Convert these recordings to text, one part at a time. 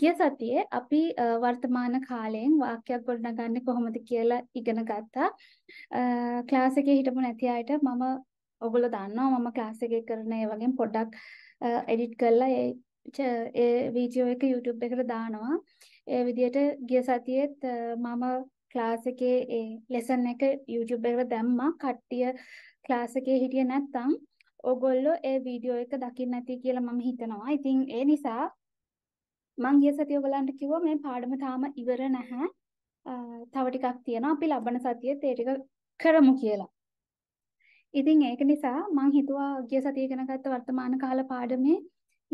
ගිය සතියේ අපි වර්තමාන කාලයෙන් වාක්‍යයක් ගොඩනගන්නේ කොහොමද කියලා ඉගෙන ගත්තා. ක්ලාස් එකේ හිටපු නැති අයට මම ඔයගොල්ලෝ දන්නවා මම ක්ලාස් එකේ කරන ඒ වගේම පොඩ්ඩක් එඩිට් කරලා ඒ වීඩියෝ එක YouTube එකට දානවා. ඒ විදිහට ගිය සතියේත් මම ක්ලාස් එකේ ඒ ලෙසන් එක YouTube එකට දැම්මා. කට්ටිය ක්ලාස් එකේ හිටියේ නැත්නම් ඔයගොල්ලෝ ඒ වීඩියෝ එක දකින්න නැති කියලා මම හිතනවා. ඉතින් ඒ නිසා මං ගිය සතිය ඔයගලන්ට කිව්වා මේ පාඩම තාම ඉවර නැහැ. තව ටිකක් තියෙනවා. අපි ලබන සතියේත් ඒ ටික කරමු කියලා. ඉතින් ඒක නිසා මං හිතුවා ගිය සතිය ඉගෙන ගත්ත වර්තමාන කාල පාඩමේ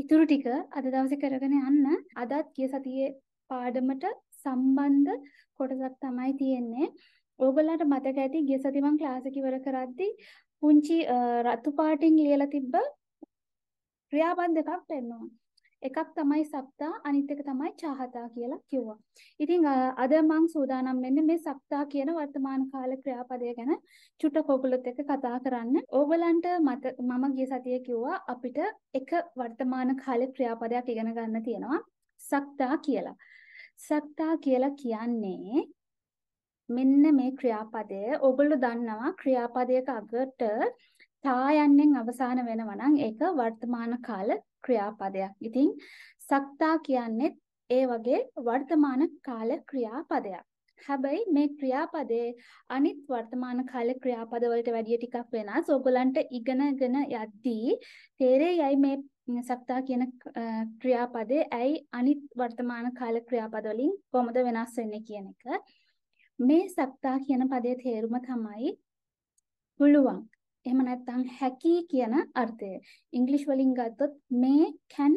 ඉතුරු ටික අද දවසේ කරගෙන යන්න. අදත් ගිය සතියේ පාඩමට සම්බන්ධ කොටසක් තමයි තියෙන්නේ. ඔයගලන්ට මතක ඇති ගිය සතිය මං ක්ලාස් එක ඉවර කරද්දී පුංචි රතු පාටින් ලියලා තිබ්බ ක්‍රියාපද දෙකක් පෙන්වනවා. එකක් තමයි සක්තා අනිත් එක තමයි චාහතා කියලා කිව්වා. ඉතින් අද මම සූදානම් වෙන්නේ මේ සක්තා කියන වර්තමාන කාල ක්‍රියාපදය ගැන චුට්ටක් ඔයගොල්ලොත් එක්ක කතා කරන්න. ඕගලන්ට මම ගිය සතියේ කිව්වා අපිට එක වර්තමාන කාල ක්‍රියාපදයක් ඉගෙන ගන්න තියෙනවා සක්තා කියලා. සක්තා කියලා කියන්නේ මෙන්න මේ ක්‍රියාපදය. ඔයගොල්ලෝ දන්නවා ක්‍රියාපදයක අගට තා යන්නෙන් අවසාන වෙනවා නම් ඒක වර්තමාන කාල ක්‍රියාපදයක්. ඉතින් සක්තා කියන්නේ ඒ වගේ වර්තමාන කාල ක්‍රියාපදයක්. හැබැයි මේ ක්‍රියාපදේ අනිත් වර්තමාන කාල ක්‍රියාපද වලට වැඩිය ටිකක් වෙනස්. ඔයගලන්ට ඉගෙනගෙන යද්දී තේරෙයි මේ සක්තා කියන ක්‍රියාපදේ ඇයි අනිත් වර්තමාන කාල ක්‍රියාපද වලින් කොහොමද වෙනස් වෙන්නේ කියන එක. මේ සක්තා කියන පදයේ තේරුම තමයි පුළුවන්. එහෙම නැත්නම් හැකි කියන අර්ථය. ඉංග්‍රීසි වලින් ගත්තොත් මේ can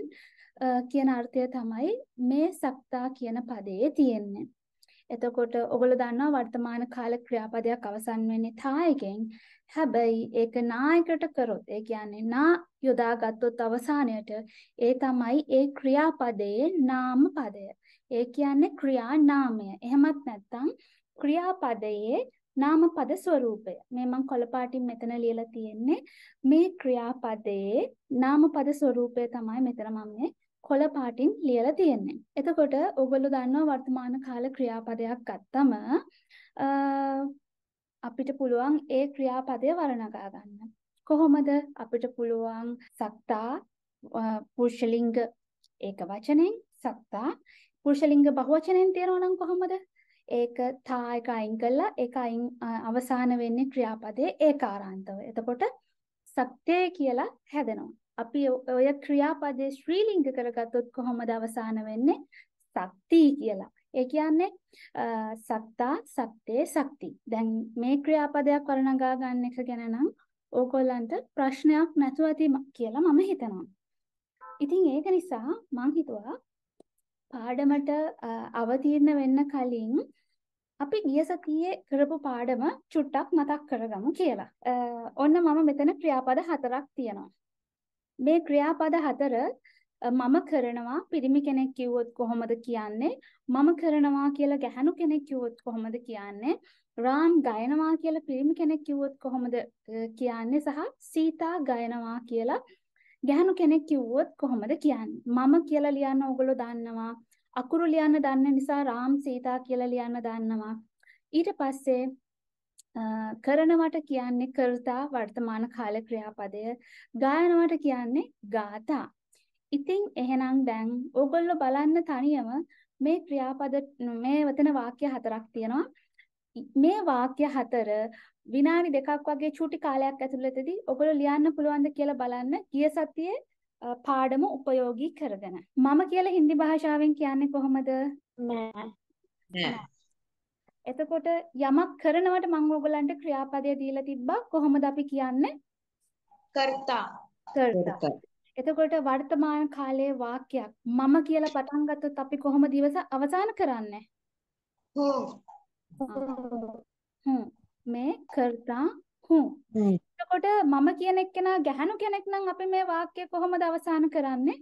කියන අර්ථය තමයි මේ සක්තා කියන පදයේ තියෙන්නේ. එතකොට ඔයගොල්ලෝ දන්නවා වර්තමාන කාල ක්‍රියාපදයක් අවසන් වෙන්නේ තා එකෙන්. හැබැයි ඒක නායකට කරොත්, ඒ කියන්නේ නා යොදා ගත්තොත් අවසානයට, ඒ තමයි ඒ ක්‍රියාපදයේ නාම පදය. ඒ කියන්නේ ක්‍රියා නාමය. එහෙමත් නැත්නම් ක්‍රියාපදයේ नाम पद स्वरूपය. මේ මම කොළ පාටින් මෙතන ලියලා තියෙන්නේ. මේ ක්‍රියාපදයේ नाम पद ස්වරූපය තමයි මෙතන මම මේ කොළ පාටින් ලියලා තියෙන්නේ. එතකොට ඔයගොල්ලෝ දන්නවා වර්තමාන කාල ක්‍රියාපදයක් ගත්තම අපිට පුළුවන් ඒ ක්‍රියාපදය වර්ණනා ගන්න. කොහොමද? අපිට පුළුවන් සක්තා පුරුෂලිංග ඒක වචනෙන් සක්තා පුරුෂලිංග බහුවචනෙන් තියනවා නම් කොහොමද? ඒක තා එක අයින් කළා ඒක අයින් අවසාන වෙන්නේ ක්‍රියාපදයේ ඒකාරාන්තව. එතකොට සක්තේ කියලා හැදෙනවා. අපි ඔය ක්‍රියාපදයේ ශ්‍රීලිංග කරගත්තොත් කොහොමද අවසාන වෙන්නේ? සක්ති කියලා. ඒ කියන්නේ සක්තා සක්තේ සක්ති. දැන් මේ ක්‍රියාපදයක් වර්ණනා ගන්න එක ගැන නම් ඕගොල්ලන්ට ප්‍රශ්නයක් නැතුව ඇති කියලා මම හිතනවා. ඉතින් ඒක නිසා මම හිතුවා පාඩමට අවතීර්ණ වෙන්න කලින් අපි ගිය සතියේ කරපු පාඩම චුට්ටක් මතක් කරගමු කියලා. ඔන්න මම මෙතන ක්‍රියාපද හතරක් තියෙනවා. මේ ක්‍රියාපද හතර මම කරනවා පිරිමි කෙනෙක් කිව්වොත් කොහොමද කියන්නේ? මම කරනවා කියලා ගැහණු කෙනෙක් කිව්වොත් කොහොමද කියන්නේ? රාම් ගයනවා කියලා පිරිමි කෙනෙක් කිව්වොත් කොහොමද කියන්නේ? සහ සීතා ගයනවා කියලා ගැහණු කෙනෙක් කිව්වොත් කොහොමද කියන්නේ? මම කියලා ලියන්න ඕගොල්ලෝ දන්නවා. අකුරු ලියන්න දන්න නිසා රාම් සීතා කියලා ලියන්න දන්නවා. ඊට පස්සේ කරනවට කියන්නේ කර්තා වර්තමාන කාල ක්‍රියාපදය. ගායනවට කියන්නේ ගාථා. ඉතින් එහෙනම් දැන් ඕගොල්ලෝ බලන්න තනියම මේ ක්‍රියාපද මේ වතන වාක්‍ය හතරක් තියෙනවා. මේ වාක්‍ය හතර විනාඩි දෙකක් වගේ චුටි කාලයක් ඇතුළතදී ඔයගොල්ලෝ ලියන්න පුළුවන්ද කියලා බලන්න ගිය සතියේ පාඩම ප්‍රයෝගී කරගෙන. මම කියලා හින්දි භාෂාවෙන් කියන්නේ කොහොමද? එතකොට යමක් කරනවට මම ඔයගොල්ලන්ට ක්‍රියාපදය දීලා තිබ්බා. කොහොමද අපි කියන්නේ? කර්තා. කර්තා. එතකොට වර්තමාන කාලයේ වාක්‍යයක් මම කියලා පටන් ගත්තොත් අපි කොහොමද දවස අවසන් කරන්නේ? मैं करता हूँ. එතකොට මම කියන එක්කෙනා ගැහණු කෙනෙක් නම් අපි මේ වාක්‍ය කොහොමද අවසන් කරන්නේ?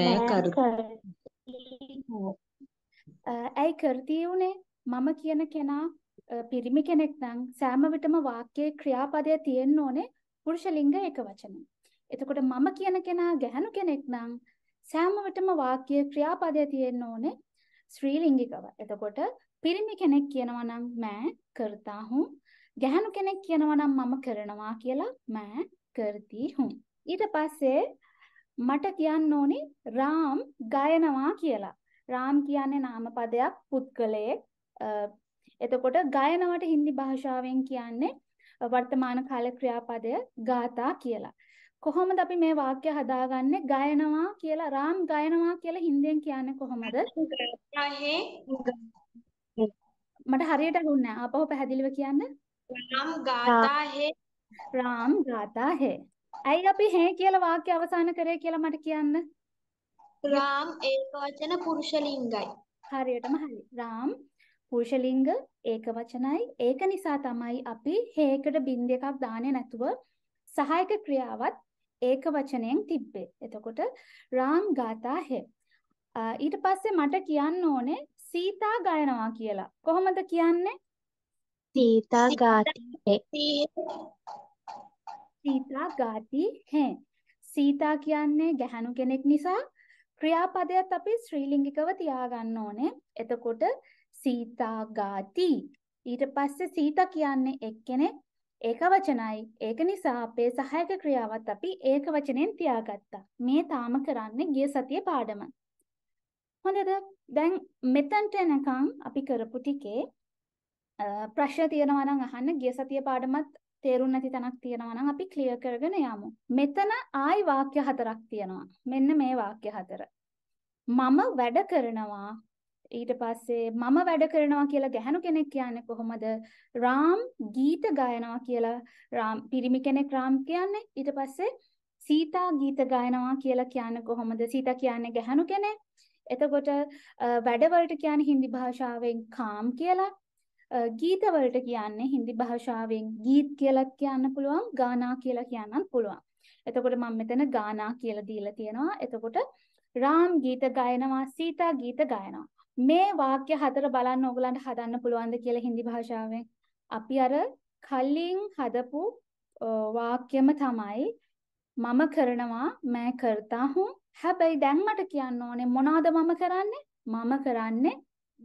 मैं करती हूँ. ඇයි කරති උනේ? මම කියන කෙනා පිරිමි කෙනෙක් නම් සෑම විටම වාක්‍යයේ ක්‍රියාපදය තියෙන්න ඕනේ පුරුෂලිංග ඒකවචනෙ. එතකොට මම කියන කෙනා ගැහණු කෙනෙක් නම් සෑමවටම වාක්‍ය ක්‍රියාපදයේ තියෙන්න ඕනේ ශ්‍රී ලිංගිකව. එතකොට පිරිමි කෙනෙක් කියනවා නම් මෑ කරතා හුම්, ගැහණු කෙනෙක් කියනවා නම් මම කරනවා කියලා මෑ කරති හුම්. ඊට පස්සේ මට කියන්න ඕනේ රාම් ගයනවා කියලා. රාම් කියන්නේ නාම පදයක් පුද්ගලයෙක්. එතකොට ගයනවට හින්දි භාෂාවෙන් කියන්නේ වර්තමාන කාල ක්‍රියාපදය ගාථා කියලා. කොහොමද අපි මේ වාක්‍ය හදාගන්නේ? ගයනවා කියලා, රාම් ගයනවා කියලා හින්දියෙන් කියන්නේ කොහොමද? මට හරියට හුන්නේ නැහැ. අපහො පැහැදිලිව කියන්න. රාම් ගාථා හේ. රාම් ගාථා හේ. අයි අපි හේ කියලා වාක්‍ය අවසන් කරේ කියලා මට කියන්න. රාම් ඒකවචන පුරුෂ ලිංගයි. හරියටම හරි. රාම් පුරුෂලිංග ඒකවචනයි. ඒක නිසා තමයි අපි හේකට බින්දු එකක් දාන්නේ නැතුව සහායක ක්‍රියාවත් ඒකවචනයෙන් තිබ්බේ. එතකොට රාම් ගාථා හේ. ඊට පස්සේ මට කියන්න ඕනේ සීතා ගයනවා කියලා. කොහොමද කියන්නේ? සීතා ගාති හේ. සීතා ගාති හේ. සීතා කියන්නේ ගැහණු කෙනෙක් නිසා ක්‍රියාපදයට අපි ශ්‍රීලිංගිකව තියාගන්න ඕනේ. එතකොට සීතා ගාති. ඊට පස්සේ සීතා කියන්නේ එක්කෙනෙක් ඒකවචනයි. ඒක නිසා අපේ සහායක ක්‍රියාවත් අපි ඒකවචනෙන් තියාගත්තා. මේ තාම කරන්නේ ගිය සතියේ පාඩම. හොඳද? දැන් මෙතනට එනකන් අපි කරපු ටිකේ ප්‍රශ්න තියෙනවා නම් අහන්න. ගිය සතියේ පාඩමත් තේරුම් නැති තැනක් තියෙනවා නම් අපි ක්ලියර් කරගෙන යමු. මෙතන ආයි වාක්‍ය හතරක් තියෙනවා. මෙන්න මේ වාක්‍ය හතර. මම වැඩ කරනවා. ඊට පස්සේ මම වැඩ කරනවා කියලා ගැහණු කෙනෙක් කියන්නේ කොහොමද? රාම් ගීත ගයනවා කියලා. රාම් පිරිමි කෙනෙක් රාම් කියන්නේ. ඊට පස්සේ සීතා ගීත ගයනවා කියලා කියන්නේ කොහොමද? සීතා කියන්නේ ගැහණු කෙනෙක්. එතකොට වැඩ වලට කියන්නේ හින්දි භාෂාවෙන් කාම් කියලා. ගීත වලට කියන්නේ හින්දි භාෂාවෙන් ගීත් කියලා කියන්න පුළුවන්, ගානා කියලා කියන්නත් පුළුවන්. එතකොට මම මෙතන ගානා කියලා දීලා තියෙනවා. එතකොට රාම් ගීත ගයනවා, සීතා ගීත ගයනවා. මේ වාක්‍ය හතර බලන්න ඕගලන්ට හදන්න පුළුවන්ද කියලා හින්දි භාෂාවෙන්. අපි අර කලින් හදපු වාක්‍යම තමයි මම කරනවා, මෑ කරතා හුම්. හැබැයි දැන් මට කියන්න ඕනේ මොනවද මම කරන්නේ? මම කරන්නේ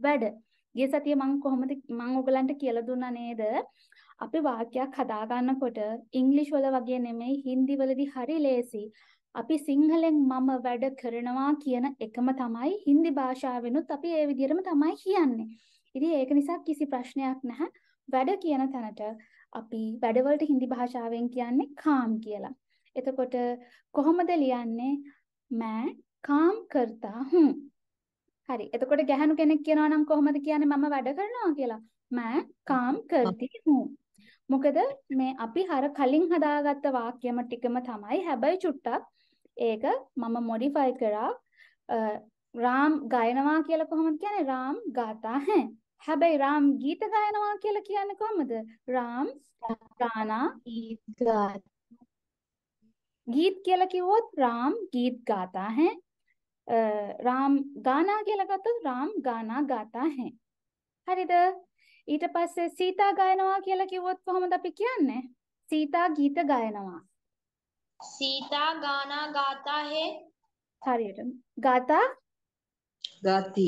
වැඩ. ගිය සතියේ මම කොහොමද මම ඕගලන්ට කියලා දුන්නා නේද? අපි වාක්‍යයක් හදා ගන්නකොට ඉංග්‍රීසි වල වගේ නෙමෙයි හින්දි වලදී හරි ලේසි. අපි සිංහලෙන් මම වැඩ කරනවා කියන එකම තමයි හින්දි භාෂාවෙනුත් අපි ඒ විදිහටම තමයි කියන්නේ. ඉතින් ඒක නිසා කිසි ප්‍රශ්නයක් නැහැ. වැඩ කියන තැනට අපි වැඩ වලට හින්දි භාෂාවෙන් කියන්නේ කාම් කියලා. එතකොට කොහොමද ලියන්නේ? මෑ කාම් කරතා හුම්. හරි. එතකොට ගැහණු කෙනෙක් කියනවා නම් කොහොමද කියන්නේ මම වැඩ කරනවා කියලා? මෑ කාම් කරති හුම්. මොකද මේ අපි හර කලින් හදාගත්ත වාක්‍යම ටිකම තමයි. හැබැයි චුට්ටක් ඒක මම මොඩිෆයි කරා. රාම් ගයනවා කියලා කොහොමද කියන්නේ? රාම් ගාථා හේ. හැබැයි රාම් ගීත ගයනවා කියලා කියන්නේ කොහොමද? රාම් ගානා ගීත ගාත. ගීත කියලා කිව්වොත් රාම් ගීත ගාථා හේ. රාම් ගානා කියලා ගත්තොත් රාම් ගානා ගාථා හේ. හරිද? ඊට පස්සේ සීතා ගයනවා කියලා කිව්වොත් කොහොමද අපි කියන්නේ? සීතා ගීත ගයනවා. සීතා ගානා ගාතා හේ. හරියට ගාතා ගාති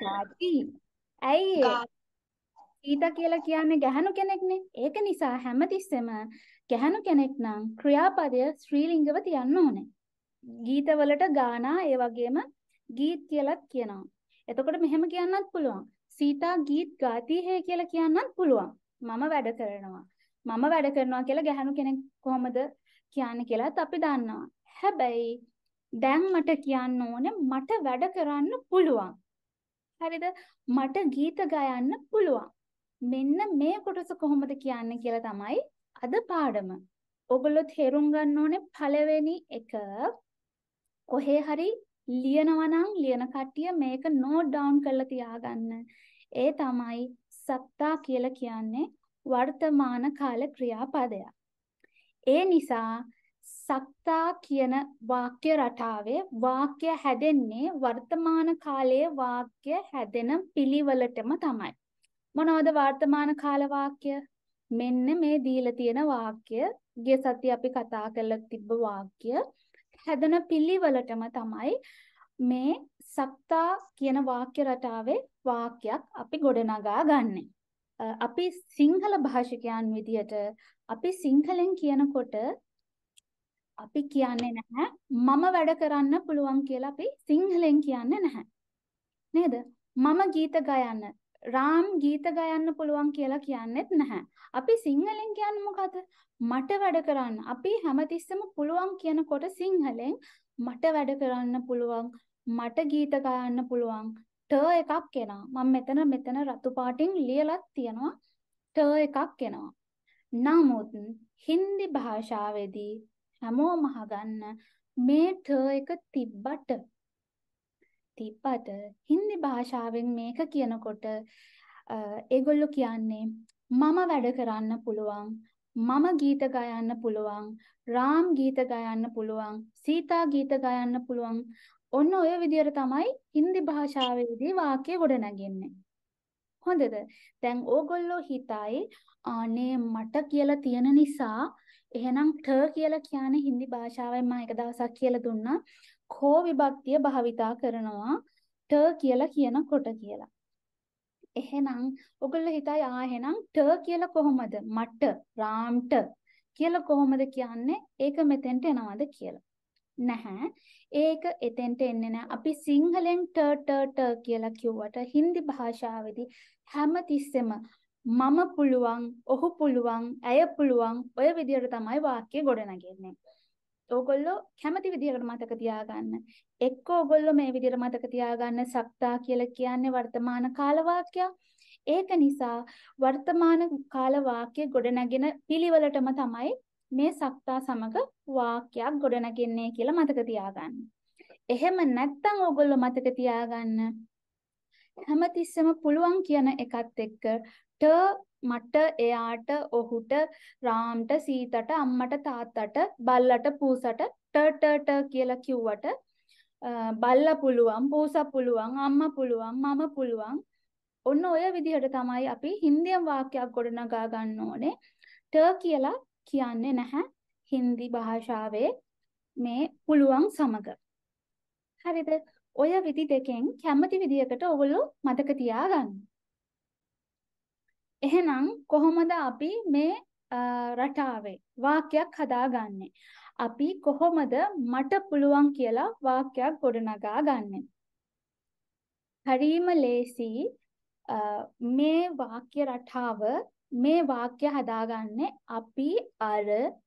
ගාති. ඇයි සීතා කියලා කියන්නේ ගැහණු කෙනෙක්නේ. ඒක නිසා හැමතිස්සෙම ගැහණු කෙනෙක් නම් ක්‍රියාපදය ශ්‍රීලිංගව තියන්න ඕනේ. ගීත වලට ගානා, ඒ වගේම ගීත් කියලාත් කියනවා. එතකොට මෙහෙම කියන්නත් පුළුවන්. සීතා ගීත ගාති හේ කියලා කියන්නත් පුළුවන්. මම වැඩ කරනවා. මම වැඩ කරනවා කියලා ගැහණු කෙනෙක් කොහොමද කියන්නේ කියලාත් අපි දන්නවා. හැබැයි දැන් මට කියන්න ඕනේ මට වැඩ කරන්න පුළුවන්. හරිද? මට ගීත ගයන්න පුළුවන්. මෙන්න මේ කොටස කොහොමද කියන්නේ කියලා තමයි අද පාඩම. ඔගොල්ලෝ තේරුම් ගන්න ඕනේ පළවෙනි එක. කොහේ හරි ලියනවා නම් ලියන කට්ටිය මේක නෝට් ඩවුන් කරලා තියාගන්න. ඒ තමයි සක්තා කියලා කියන්නේ වර්තමාන කාල ක්‍රියාපදයක්. ඒ නිසා සක්තා කියන වාක්‍ය රටාවේ වාක්‍ය හැදෙන්නේ වර්තමාන කාලයේ වාක්‍ය හැදෙන පිළිවෙලටම තමයි. මොනවද වර්තමාන කාල වාක්‍ය? මෙන්න මේ දීලා තියෙන වාක්‍ය. ගිය සතියේ අපි කතා කරලා තිබ්බ වාක්‍ය. හැදෙන පිළිවෙලටම තමයි මේ සක්තා කියන වාක්‍ය රටාවේ වාක්‍යයක් අපි ගොඩනගා ගන්නෙ. අපි සිංහල භාෂිකයන් විදියට අපි සිංහලෙන් කියනකොට අපි කියන්නේ නැහැ මම වැඩ කරන්න පුළුවන් කියලා. අපි සිංහලෙන් කියන්නේ නැහැ නේද? මම ගීත ගයන්න, රාම් ගීත ගයන්න පුළුවන් කියලා කියන්නේත් නැහැ. අපි සිංහලෙන් කියන්නේ මොකද? මට වැඩ කරන්න. අපි හැමතිස්සෙම පුළුවන් කියනකොට සිංහලෙන් මට වැඩ කරන්න පුළුවන්, මට ගීත ගයන්න පුළුවන්, ට එකක් එනවා. මම මෙතන රතු පාටින් ලියලා තියනවා ට එකක් එනවා. නමුත් හින්දි භාෂාවේදී හැමෝම අහගන්න මේ ට එක තිබ්බට හින්දි භාෂාවෙන් මේක කියනකොට ඒගොල්ලෝ කියන්නේ මම වැඩ කරන්න පුළුවන්, මම ගීත ගයන්න පුළුවන්, රාම් ගීත ගයන්න පුළුවන්, සීතා ගීත ගයන්න පුළුවන්. ඔන්න ඔය විදියට තමයි හින්දි භාෂාවේදී වාක්‍ය ගොඩනගන්නේ. හොඳද? දැන් ඕගොල්ලෝ හිතයි අනේ මට කියලා තියෙන නිසා එහෙනම් ට කියලා කියන්නේ හින්දි භාෂාවෙන් මම එක දවසක් කියලා දුන්නා කෝ විභක්තිය භාවිතා කරනවා ට කියලා කියනකොට කියලා. එහෙනම් ඔගොල්ලෝ හිතයි එහෙනම් ට කියලා කොහොමද මට රාම්ට කියලා කොහොමද කියන්නේ? ඒක මෙතෙන්ට එනවද කියලා? නැහැ, ඒක එතෙන්ට එන්නේ නැහැ. අපි සිංහලෙන් ට ට ට කියලා කිව්වට හින්දි භාෂාවේදී හැමතිස්සෙම මම පුළුවන්, ඔහු පුළුවන්, ඇය පුළුවන්, ඔය විදියට තමයි වාක්‍ය ගොඩනගන්නේ. ඕගොල්ලෝ කැමති විදියකට මතක තියාගන්න. එක්ක ඕගොල්ලෝ මේ විදියට මතක තියාගන්න සක්තා කියලා කියන්නේ වර්තමාන කාල වාක්‍යයක්. ඒක නිසා වර්තමාන කාල වාක්‍ය ගොඩනගෙන පිළිවෙලටම තමයි මේ සක්තා සමග වාක්‍යයක් ගොඩනගන්නේ කියලා මතක තියාගන්න. එහෙම නැත්නම් ඕගොල්ලෝ මතක තියාගන්න හැමතිස්සෙම පුළුවන් කියන එකත් එක්ක ට, මට, එයාට, ඔහුට, රාම්ට, සීතට, අම්මට, තාත්තට, බල්ලට, පූසට ට ට කියලා කිව්වට බල්ලා පුළුවන්, පූසා පුළුවන්, අම්මා පුළුවන්, මම පුළුවන්. ඔන්න ඔය විදිහට තමයි අපි හින්දියෙන් වාක්‍යයක් ගොඩනගා ගන්න ඕනේ. ට කියලා කියන්නේ නැහැ හින්දි භාෂාවේ මේ පුළුවන් සමග. හරිද? ඔය විදි දෙකෙන් කැමති විදියකට ඔයගොල්ලෝ මතක තියාගන්න. එහෙනම් කොහොමද අපි මේ රටාවේ වාක්‍යයක් හදාගන්නේ? අපි කොහොමද මට පුළුවන් කියලා වාක්‍යයක් ගොඩනගාගන්නේ? හරිම ලේසි. මේ වාක්‍ය රටාව මේ වාක්‍ය හදාගන්නේ අපි අර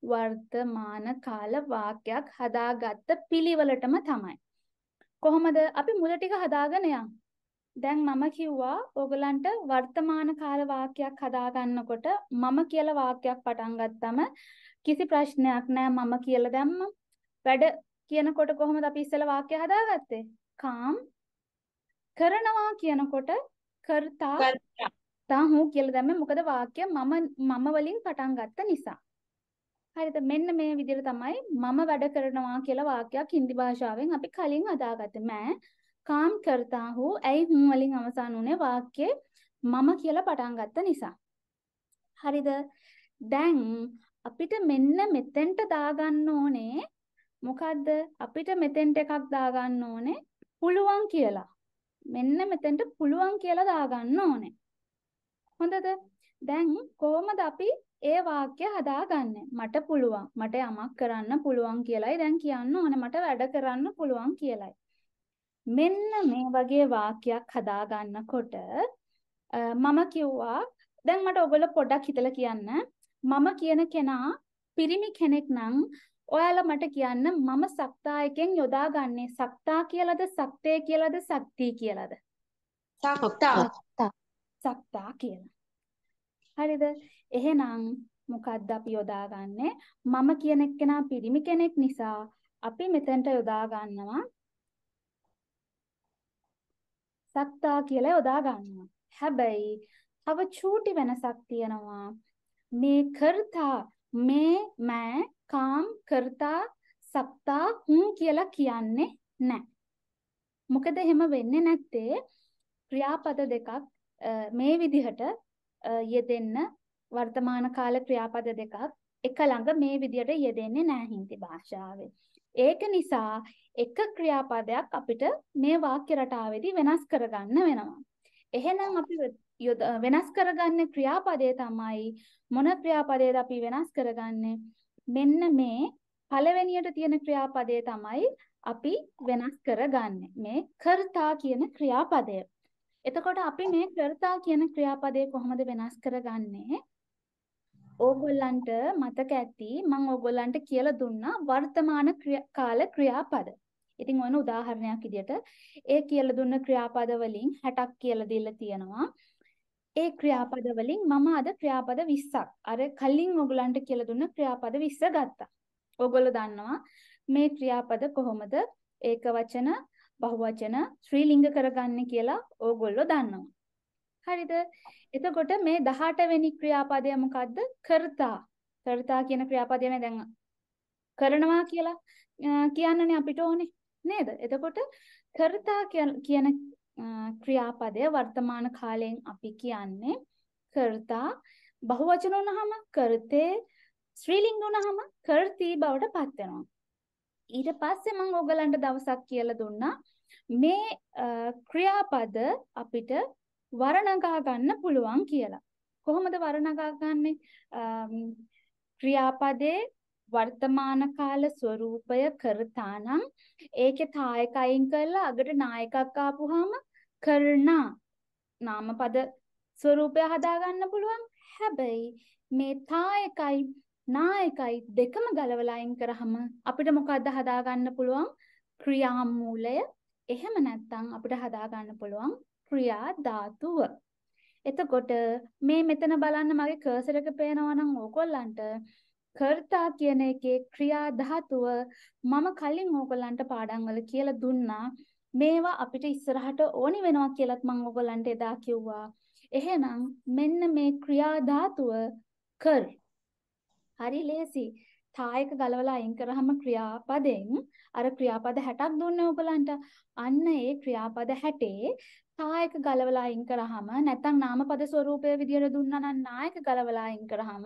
වර්තමාන කාල වාක්‍යයක් හදාගත්ත පිළිවෙලටම තමයි. කොහොමද අපි මුල ටික හදාගෙන යන්නේ? දැන් මම කිව්වා ඔයගලන්ට වර්තමාන කාල වාක්‍යයක් හදාගන්නකොට මම කියලා වාක්‍යයක් පටන් ගත්තම කිසි ප්‍රශ්නයක් නෑ. මම කියලා දැම්ම වැඩ කියනකොට කොහොමද අපි ඉස්සෙල්ලා වාක්‍ය හදාගත්තේ? කාම් කරනවා කියනකොට කර්තා තාහු කියලා දැම්මේ. මොකද වාක්‍ය මම වලින් පටන් ගත්ත නිසා. හරිද? මෙන්න මේ විදිහට තමයි මම වැඩ කරනවා කියලා වාක්‍යයක් හින්දි භාෂාවෙන් අපි කලින් අදාගත්තේ. මම කාම් කරතා හු ඇයි හුම් වලින් අවසන් වුනේ වාක්‍යේ මම කියලා පටන් ගත්ත නිසා. හරිද? දැන් අපිට මෙන්න මෙතෙන්ට දාගන්න ඕනේ මොකද්ද? අපිට මෙතෙන්ට එකක් දාගන්න ඕනේ පුළුවන් කියලා. මෙන්න මෙතෙන්ට පුළුවන් කියලා දාගන්න ඕනේ. හොඳද? දැන් කොහොමද අපි ඒ වාක්‍ය හදාගන්නේ? මට පුළුවන්, මට යමක් කරන්න පුළුවන් කියලයි දැන් කියන්න ඕනේ. මට වැඩ කරන්න පුළුවන් කියලයි. මෙන්න මේ වගේ වාක්‍යයක් හදාගන්නකොට මම කිව්වා දැන් මට ඔයගොල්ලෝ පොඩ්ඩක් හිතලා කියන්න. මම කියන කෙනා පිරිමි කෙනෙක් නම් ඔයාලා මට කියන්න මම සක්තා එකෙන් යොදාගන්නේ සක්තා කියලාද, සක්තේ කියලාද, සක්ති කියලාද? සක්තා සක්තා කියලා. හරිද? එහෙනම් මොකද්ද අපි යොදාගන්නේ? මම කියන එක්කෙනා පිරිමි කෙනෙක් නිසා අපි මෙතෙන්ට යොදාගන්නවා සක්තා කියලා යොදාගන්නවා. හැබැයි තව චූටි වෙනසක් තියෙනවා. මේ කර්තා මේ මෑ කාම් කර්තා සක්තා හුම් කියලා කියන්නේ නැහැ. මොකද එහෙම වෙන්නේ නැත්තේ ක්‍රියාපද දෙකක් මේ විදිහට යෙදෙන්න වර්තමාන කාල ක්‍රියාපද දෙකක් එක ළඟ මේ විදිහට යෙදෙන්නේ නැහැ හින්දි භාෂාවේ. ඒක නිසා එක ක්‍රියාපදයක් අපිට මේ වාක්‍ය රටාවේදී වෙනස් කරගන්න වෙනවා. එහෙනම් අපි වෙනස් කරගන්න ක්‍රියාපදය තමයි මොන ක්‍රියාපදයද අපි වෙනස් කරගන්නේ? මෙන්න මේ පළවෙනියට තියෙන ක්‍රියාපදය තමයි අපි වෙනස් කරගන්නේ. මේ කර්තා කියන ක්‍රියාපදය. එතකොට අපි මේ කර්තා කියන ක්‍රියාපදය කොහොමද වෙනස් කරගන්නේ? ඕගොල්ලන්ට මතක ඇති මම ඕගොල්ලන්ට කියලා දුන්නා වර්තමාන කාල ක්‍රියාපද. ඉතින් ඔන්න උදාහරණයක් විදියට ඒ කියලා දුන්න ක්‍රියාපද වලින් 60ක් කියලා දීලා තියෙනවා. ඒ ක්‍රියාපද වලින් මම අද ක්‍රියාපද 20ක් අර කලින් ඕගොල්ලන්ට කියලා දුන්න ක්‍රියාපද 20 ගත්තා. ඕගොල්ලෝ දන්නවා මේ ක්‍රියාපද කොහොමද ඒක වචන, බහුවචන, ශ්‍රීලිංග කරගන්නේ කියලා ඕගොල්ලෝ දන්නවා. හරිද? එතකොට මේ 18 වෙනි ක්‍රියාපදය මොකද්ද? කර්තා. කර්තා කියන ක්‍රියාපදය නේ දැන් කරනවා කියලා කියන්නනේ අපිට ඕනේ නේද? එතකොට කර්තා කියන ක්‍රියාපදය වර්තමාන කාලයෙන් අපි කියන්නේ කර්තා. බහුවචන වුණාම කර්තේ, ස්ත්‍රීලිංග වුණාම කර්තී බවට පත් වෙනවා. ඊට පස්සේ මම ඔයගලන්ට දවසක් කියලා දුන්නා මේ ක්‍රියාපද අපිට වරණගා ගන්න පුළුවන් කියලා. කොහොමද වරණගා ගන්නෙ? ක්‍රියාපදේ වර්තමාන කාල ස්වරූපය කර්තානම් ඒකේ තායක අයින් කරලා අගට නායකක් ආපුවාම කර්ණා නාමපද ස්වරූපය හදා ගන්න පුළුවන්. හැබැයි මේ තායකයි නායකයි දෙකම ගලවලා අයින් කරාම අපිට මොකද්ද හදා ගන්න පුළුවන්? ක්‍රියාමූලය. එහෙම නැත්නම් අපිට හදා ගන්න පුළුවන් ක්‍රියා ධාතුව. එතකොට මේ මෙතන බලන්න මගේ කර්සර් එක පේනවා නම් ඕගොල්ලන්ට කර්තා කියන එකේ ක්‍රියා ධාතුව මම කලින් ඕගොල්ලන්ට පාඩම් වල කියලා දුන්නා. මේවා අපිට ඉස්සරහට ඕනි වෙනවා කියලාත් මම ඕගොල්ලන්ට එදා කිව්වා. එහෙනම් මෙන්න මේ ක්‍රියා ධාතුව කර්. හරි ලේසි. තායක ගලවලා අයින් කරාම ක්‍රියාපදෙන් අර ක්‍රියාපද 60ක් දුන්නේ ඕගොල්ලන්ට. අන්න ඒ ක්‍රියාපද 60 තායක ගලවලා අයින් කරාම නැත්නම් නාමපද ස්වරූපය විදියට දුන්නා නම් නායක ගලවලා අයින් කරාම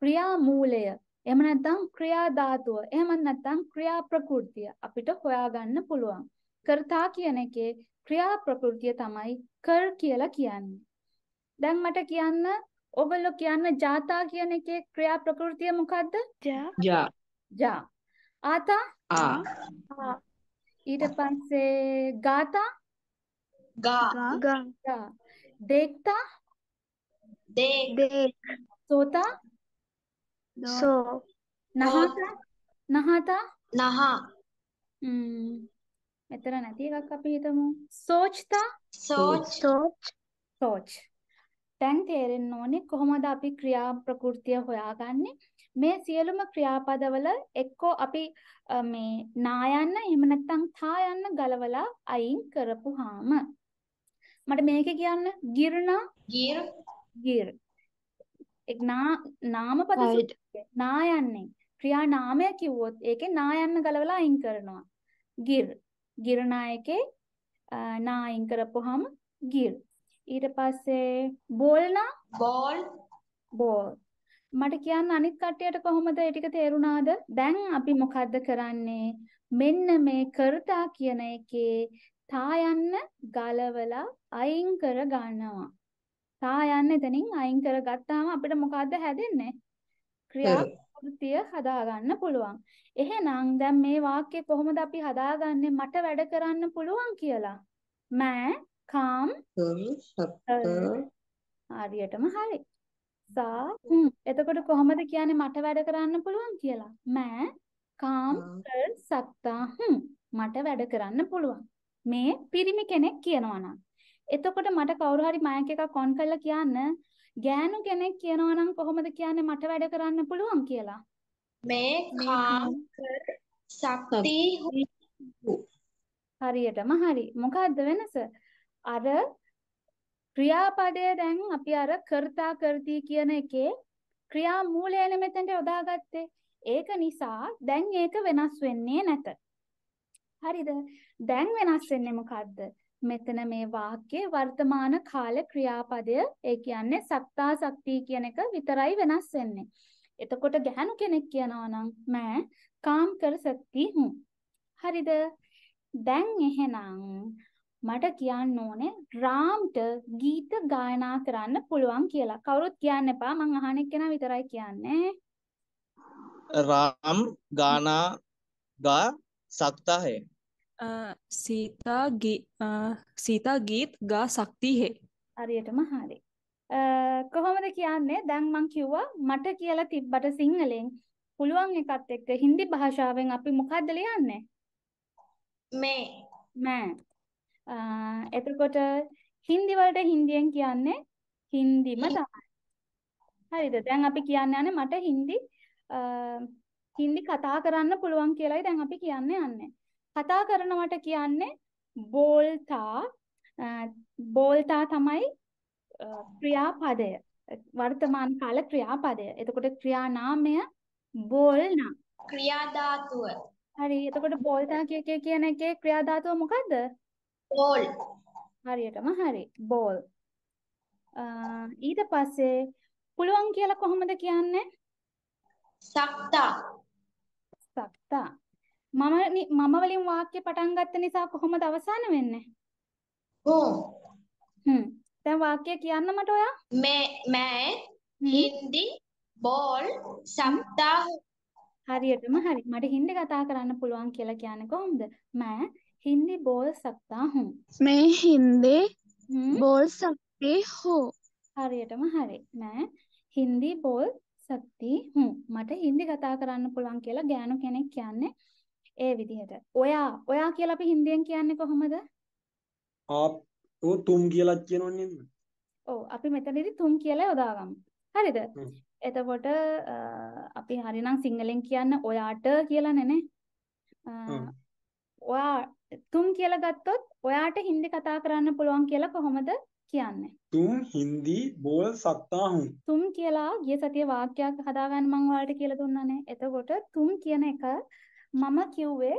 ක්‍රියා මූලය. එහෙම නැත්නම් ක්‍රියා ධාතුව. එහෙම නැත්නම් ක්‍රියා ප්‍රകൃතිය අපිට හොයාගන්න පුළුවන්. කර්තා කියන එකේ ක්‍රියා ප්‍රകൃතිය තමයි කර් කියලා කියන්නේ. දැන් මට කියන්න ඔබලෝ කියන ජාතා කියන එකේ ක්‍රියා ප්‍රകൃතිය මොකද්ද? ජා. ජා. ආතා? ආ. ඊට පස්සේ ගාතා? ගා. ගා. දෙක්තා? දෙක්. සෝතා? සෝ. නහතා? නහතා? නහා. මෙතන නැති එකක් අපි හිතමු. සෝච්තා? සෝච්. සෝච්. දැන් තේරෙන්න ඕනේ කොහොමද අපි ක්‍රියා ප්‍රകൃතිය හොයාගන්නේ? මේ සියලුම ක්‍රියාපදවල එක්කෝ අපි මේ නා යන්න එහෙම නැත්නම් තා යන්න ගලවලා අයින් කරපුවාම මට මේක කියන්න ගිරණා ගිර එක් නාමපද නා යන්නේ ක්‍රියා නාමය කිව්වොත් ඒකේ නා යන්න ගලවලා අයින් කරනවා. ගිරණා එකේ නා අයින් කරපුවාම ගිර. ඊට පස්සේ බෝල්නා බෝල්. මට කියන්න අනිත් කට්ටියට කොහොමද ඒ ටික තේරුණාද? දැන් අපි මොකද්ද කරන්නේ? මෙන්න මේ කර්තා කියන එකේ තා යන්න ගලවලා අයින් කර ගන්නවා. තා යන්න එතනින් අයින් කරගත්තාම අපිට මොකද්ද හැදෙන්නේ? ක්‍රියාපෘතිය හදා ගන්න පුළුවන්. එහෙනම් දැන් මේ වාක්‍ය කොහොමද අපි හදාගන්නේ මට වැඩ කරන්න පුළුවන් කියලා? මෑ කාම් හරියටම හරි. සා එතකොට කොහොමද කියන්නේ මට වැඩ කරන්න පුළුවන් කියලා? මෑ කාම් කර් සක්තා මට වැඩ කරන්න පුළුවන්. මේ පිරිමි කෙනෙක් කියනවා නම් එතකොට මට කවුරු හරි මයික් එකක් ඔන් කරලා කියන්න ගෑනු කෙනෙක් කියනවා නම් කොහොමද කියන්නේ මට වැඩ කරන්න පුළුවන් කියලා? මේ කාම් කර් සක්ති හරියටම හරි. මොකද්ද වෙනස? අර ක්‍රියාපදය දැන් අපි අර කර්තා කර්තී කියන එකේ ක්‍රියා මූලයනේ මෙතෙන්ට යොදාගත්තේ. ඒක නිසා දැන් ඒක වෙනස් වෙන්නේ නැත. හරිද? දැන් වෙනස් වෙන්නේ මොකද්ද? මෙතන මේ වාක්‍යයේ වර්තමාන කාල ක්‍රියාපදය ඒ කියන්නේ සක්තා සක්ති කියන එක විතරයි වෙනස් වෙන්නේ. එතකොට ගැහණු කෙනෙක් කියනවා නම් මෑ काम कर सकती हूँ। हरिद मट राम गीत गायना राम गाना गा सकता है। सीता गीत गा सकती है। अरे महारे කොහොමද කියන්නේ දැන් මං කිව්වා මට කියලා තිබ්බට සිංහලෙන් පුළුවන් එකත් එක්ක හින්දි භාෂාවෙන් අපි මොකද්ද ලියන්නේ මේ මෑ එතකොට හින්දි වලට හින්දියෙන් කියන්නේ හින්දිම තමයි හරිද දැන් අපි කියන්නේ යන්නේ මට හින්දි කතා කරන්න පුළුවන් කියලායි දැන් අපි කියන්නේ යන්නේ කතා කරනවට කියන්නේ බෝල්තා බෝල්තා තමයි क्रियापद वर्तमान काल क्रियापद क्रिया नाम बोलना क्रिया धातु हरि बोलता के क्रिया धातु मुकद बोल हरियटम हरि बोल ඊට පස්සේ පුළුවන් කියලා කොහොමද කියන්නේ සක්තා මම වලින් වාක්‍ය පටන් ගත්ත නිසා කොහොමද අවසන් වෙන්නේ वाक्य किया ना मटोया मैं हिंदी बोल सकता हूँ हरियत में हरि मटे हिंदी का ताकत आना पुलवांग केला क्या ने कहूँ उधर मैं हिंदी बोल सकता हूँ मैं हिंदी बोल सकती हूँ हरियत में हरि मैं हिंदी बोल सकती हूँ मटे हिंदी का ताकत आना पुलवांग केला ज्ञानों के ने क्या ने ए विधि है तर ओया ओया केला पे हिंदी एं क्या ने कहूँ उधर आप वो तुम කියලා කියනෝනේ ඔව් අපි මෙතනදී තුම් කියලා යොදාගමු හරිද එතකොට අපි හරිනම් සිංහලෙන් කියන්න ඔයාට කියලා නේනේ ඔයා තුම් කියලා ගත්තොත් ඔයාට හින්දි කතා කරන්න පුළුවන් කියලා කොහොමද කියන්නේ තුම් හින්දි බෝල් सकता हूं තුම් කියලා ගිය සතියේ වාක්‍යයක් හදාගන්න මම ඔයාලට කියලා දුන්නානේ එතකොට තුම් කියන එක මම කිව්වේ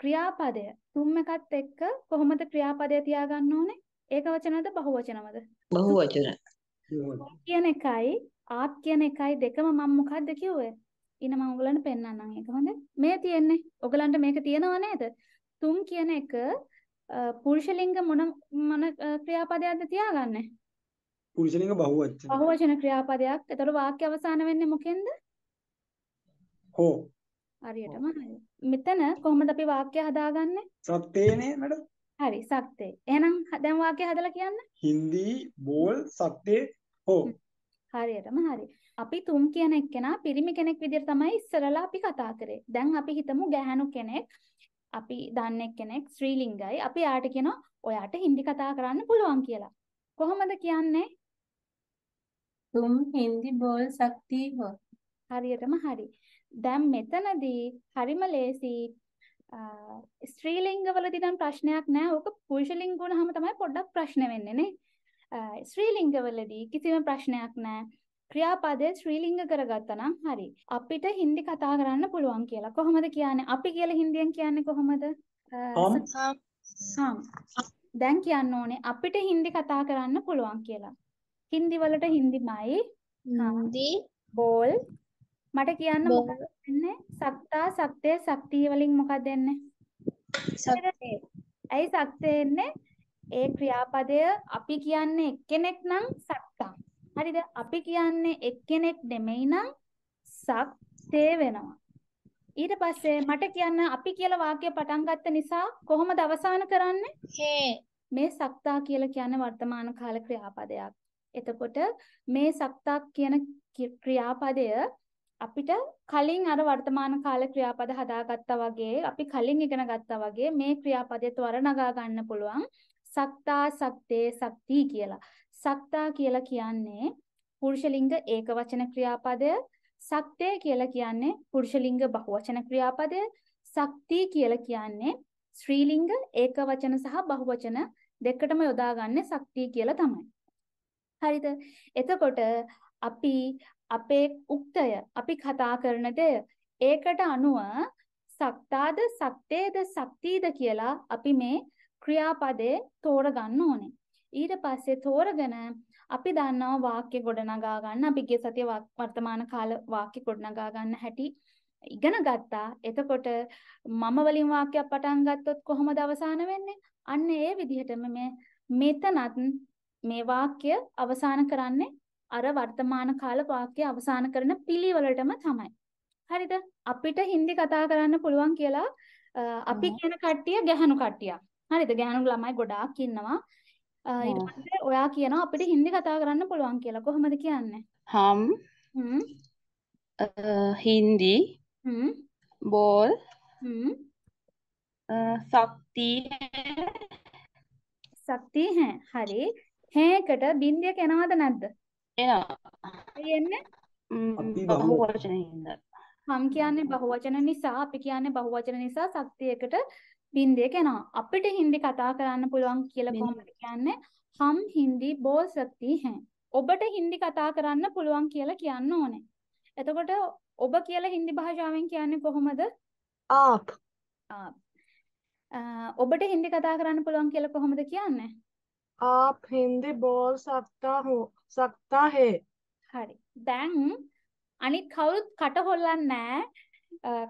ක්‍රියාපදය තුම් එකත් එක්ක කොහොමද ක්‍රියාපදය තියාගන්න ඕනේ ඒක වචනවද බහුවචනවද බහුවචන කියන එකයි ආත් කියන එකයි දෙකම මම මොකද්ද කිව්වේ ඉන්න මම ඔයගලන්ට පෙන්නන්නම් ඒක හොඳ මේ තියෙන්නේ ඔයගලන්ට මේක තියෙනව නේද තුම් කියන එක පුරුෂ ලිංග මොන ක්‍රියාපදයක්ද තියාගන්නේ පුරුෂ ලිංග බහුවචන බහුවචන ක්‍රියාපදයක් ඒතර වාක්‍ය අවසන් වෙන්නේ මොකෙන්ද හෝ හරියටම හරි මෙතන කොහොමද අපි වාක්‍ය හදාගන්නේ සක්තේනේ මැඩම් හරි සක්තේ එහෙනම් දැන් වාක්‍ය හදලා කියන්න හින්දි බෝල් සක්තේ හෝ හරියටම හරි අපි තුම් කියන එක්කෙනා පිරිමි කෙනෙක් විදිහට තමයි ඉස්සරලා අපි කතා කරේ දැන් අපි හිතමු ගැහණු කෙනෙක් අපි දන්නේ කෙනෙක් ශ්‍රී ලිංගයි අපි යාට කියනවා ඔයාට හින්දි කතා කරන්න පුළුවන් කියලා කොහොමද කියන්නේ තුම් හින්දි බෝල් සක්තේ හෝ හරියටම හරි දැන් මෙතනදී හරිම ලේසි ස්ත්‍රී ලිංග වලදී නම් ප්‍රශ්නයක් නැහැ. ඕක පුරුෂ ලිංග වුණාම තමයි පොඩ්ඩක් ප්‍රශ්න වෙන්නේ නේ. ස්ත්‍රී ලිංග වලදී කිසිම ප්‍රශ්නයක් නැහැ. ක්‍රියාපදේ ස්ත්‍රී ලිංග කරගත්තා නම් හරි. අපිට හින්දි කතා කරන්න පුළුවන් කියලා. කොහොමද කියන්නේ? අපි කියලා හින්දියෙන් කියන්නේ කොහොමද? හම්. දැන් කියන්න ඕනේ අපිට හින්දි කතා කරන්න පුළුවන් කියලා. හින්දි වලට හින්දිමයි. හින්දි බෝල් මට කියන්න මොකක්ද වෙන්නේ සක්තා සක්තේ සක්තිය වලින් මොකක්ද වෙන්නේ සක්තේ ඇයි සක්තේ එන්නේ ඒ ක්‍රියාපදය අපි කියන්නේ එක්කෙනෙක් නම් සක්තා හරිද අපි කියන්නේ එක්කෙනෙක් නෙමෙයි නම් සක්තේ වෙනවා ඊට පස්සේ මට කියන්න අපි කියලා වාක්‍ය පටන් ගත්ත නිසා කොහොමද අවසන් කරන්නේ හේ මේ සක්තා කියලා කියන්නේ වර්තමාන කාල ක්‍රියාපදයක් එතකොට මේ සක්තා කියන ක්‍රියාපදය අපිට කලින් අර වර්තමාන කාල ක්‍රියාපද හදාගත්තා වගේ අපි කලින් ඉගෙන ගත්තා වගේ මේ ක්‍රියාපදයට වරණගා ගන්න පුළුවන් සක්තා සක්තේ සක්ති කියලා. සක්තා කියලා කියන්නේ පුරුෂ ලිංග ඒකවචන ක්‍රියාපදය, සක්තේ කියලා කියන්නේ පුරුෂ ලිංග බහුවචන ක්‍රියාපදය, සක්ති කියලා කියන්නේ ස්ත්‍රී ලිංග ඒකවචන සහ බහුවචන දෙකටම යොදාගන්නේ සක්ති කියලා තමයි. හරිද? එතකොට අපි අපේ උක්තය අපි කතා කරන දේ ඒකට අනුව සක්තාද සක්තේද සක්තිද කියලා අපි මේ ක්‍රියාපදේ තෝරගන්න ඕනේ ඊට පස්සේ තෝරගෙන අපි දන්නවා වාක්‍ය ගොඩනගා ගන්න අපි ගිය සතියේ වර්තමාන කාල වාක්‍ය ගොඩනගා ගන්න හැටි ඉගෙන ගත්තා. එතකොට මම වලින් වාක්‍යයක් පටන් ගත්තොත් කොහොමද අවසන් වෙන්නේ? අන්න ඒ විදිහටම මේ මෙතනත් මේ වාක්‍ය අවසන් කරන්නේ අර වර්තමාන කාල වාක්‍ය අවසන් කරන පිළිවෙලටම තමයි. හරිද? අපිට හින්දි කතා කරන්න පුළුවන් කියලා අපි කියන කට්ටිය ගැහණු කට්ටියක්. හරිද? ගැහණු ළමයි ගොඩාක් ඉන්නවා. ඊට පස්සේ ඔයා කියනවා අපිට හින්දි කතා කරන්න පුළුවන් කියලා. කොහොමද කියන්නේ? හම් හින්දි बोल सकती है हरी है कट बिंदे के नाम आदन आद ये ने बहुवचन हिंदा हम क्या ने बहुवचन निशा आप क्या ने बहुवचन निशा सकती है कट बिंदे के नाम अपिट हिंदी कथा कराने पुलवां किला कौन क्या ने हम हिंदी बोल सकती हैं ओबटे हिंदी कथा कराने पुलवां किला क्या नो ने ऐतो कट ඔබ කියලා හින්දි භාෂාවෙන් කියන්නේ කොහොමද? ආප්. ආප්. ඔබට හින්දි කතා කරන්න පුළුවන් කියලා කොහොමද කියන්නේ? ආප් හින්දි බෝල් සක්තා හේ. හරි. දැන් අනිත් කවුරුත් කට හොල්ලන්නේ නැහැ.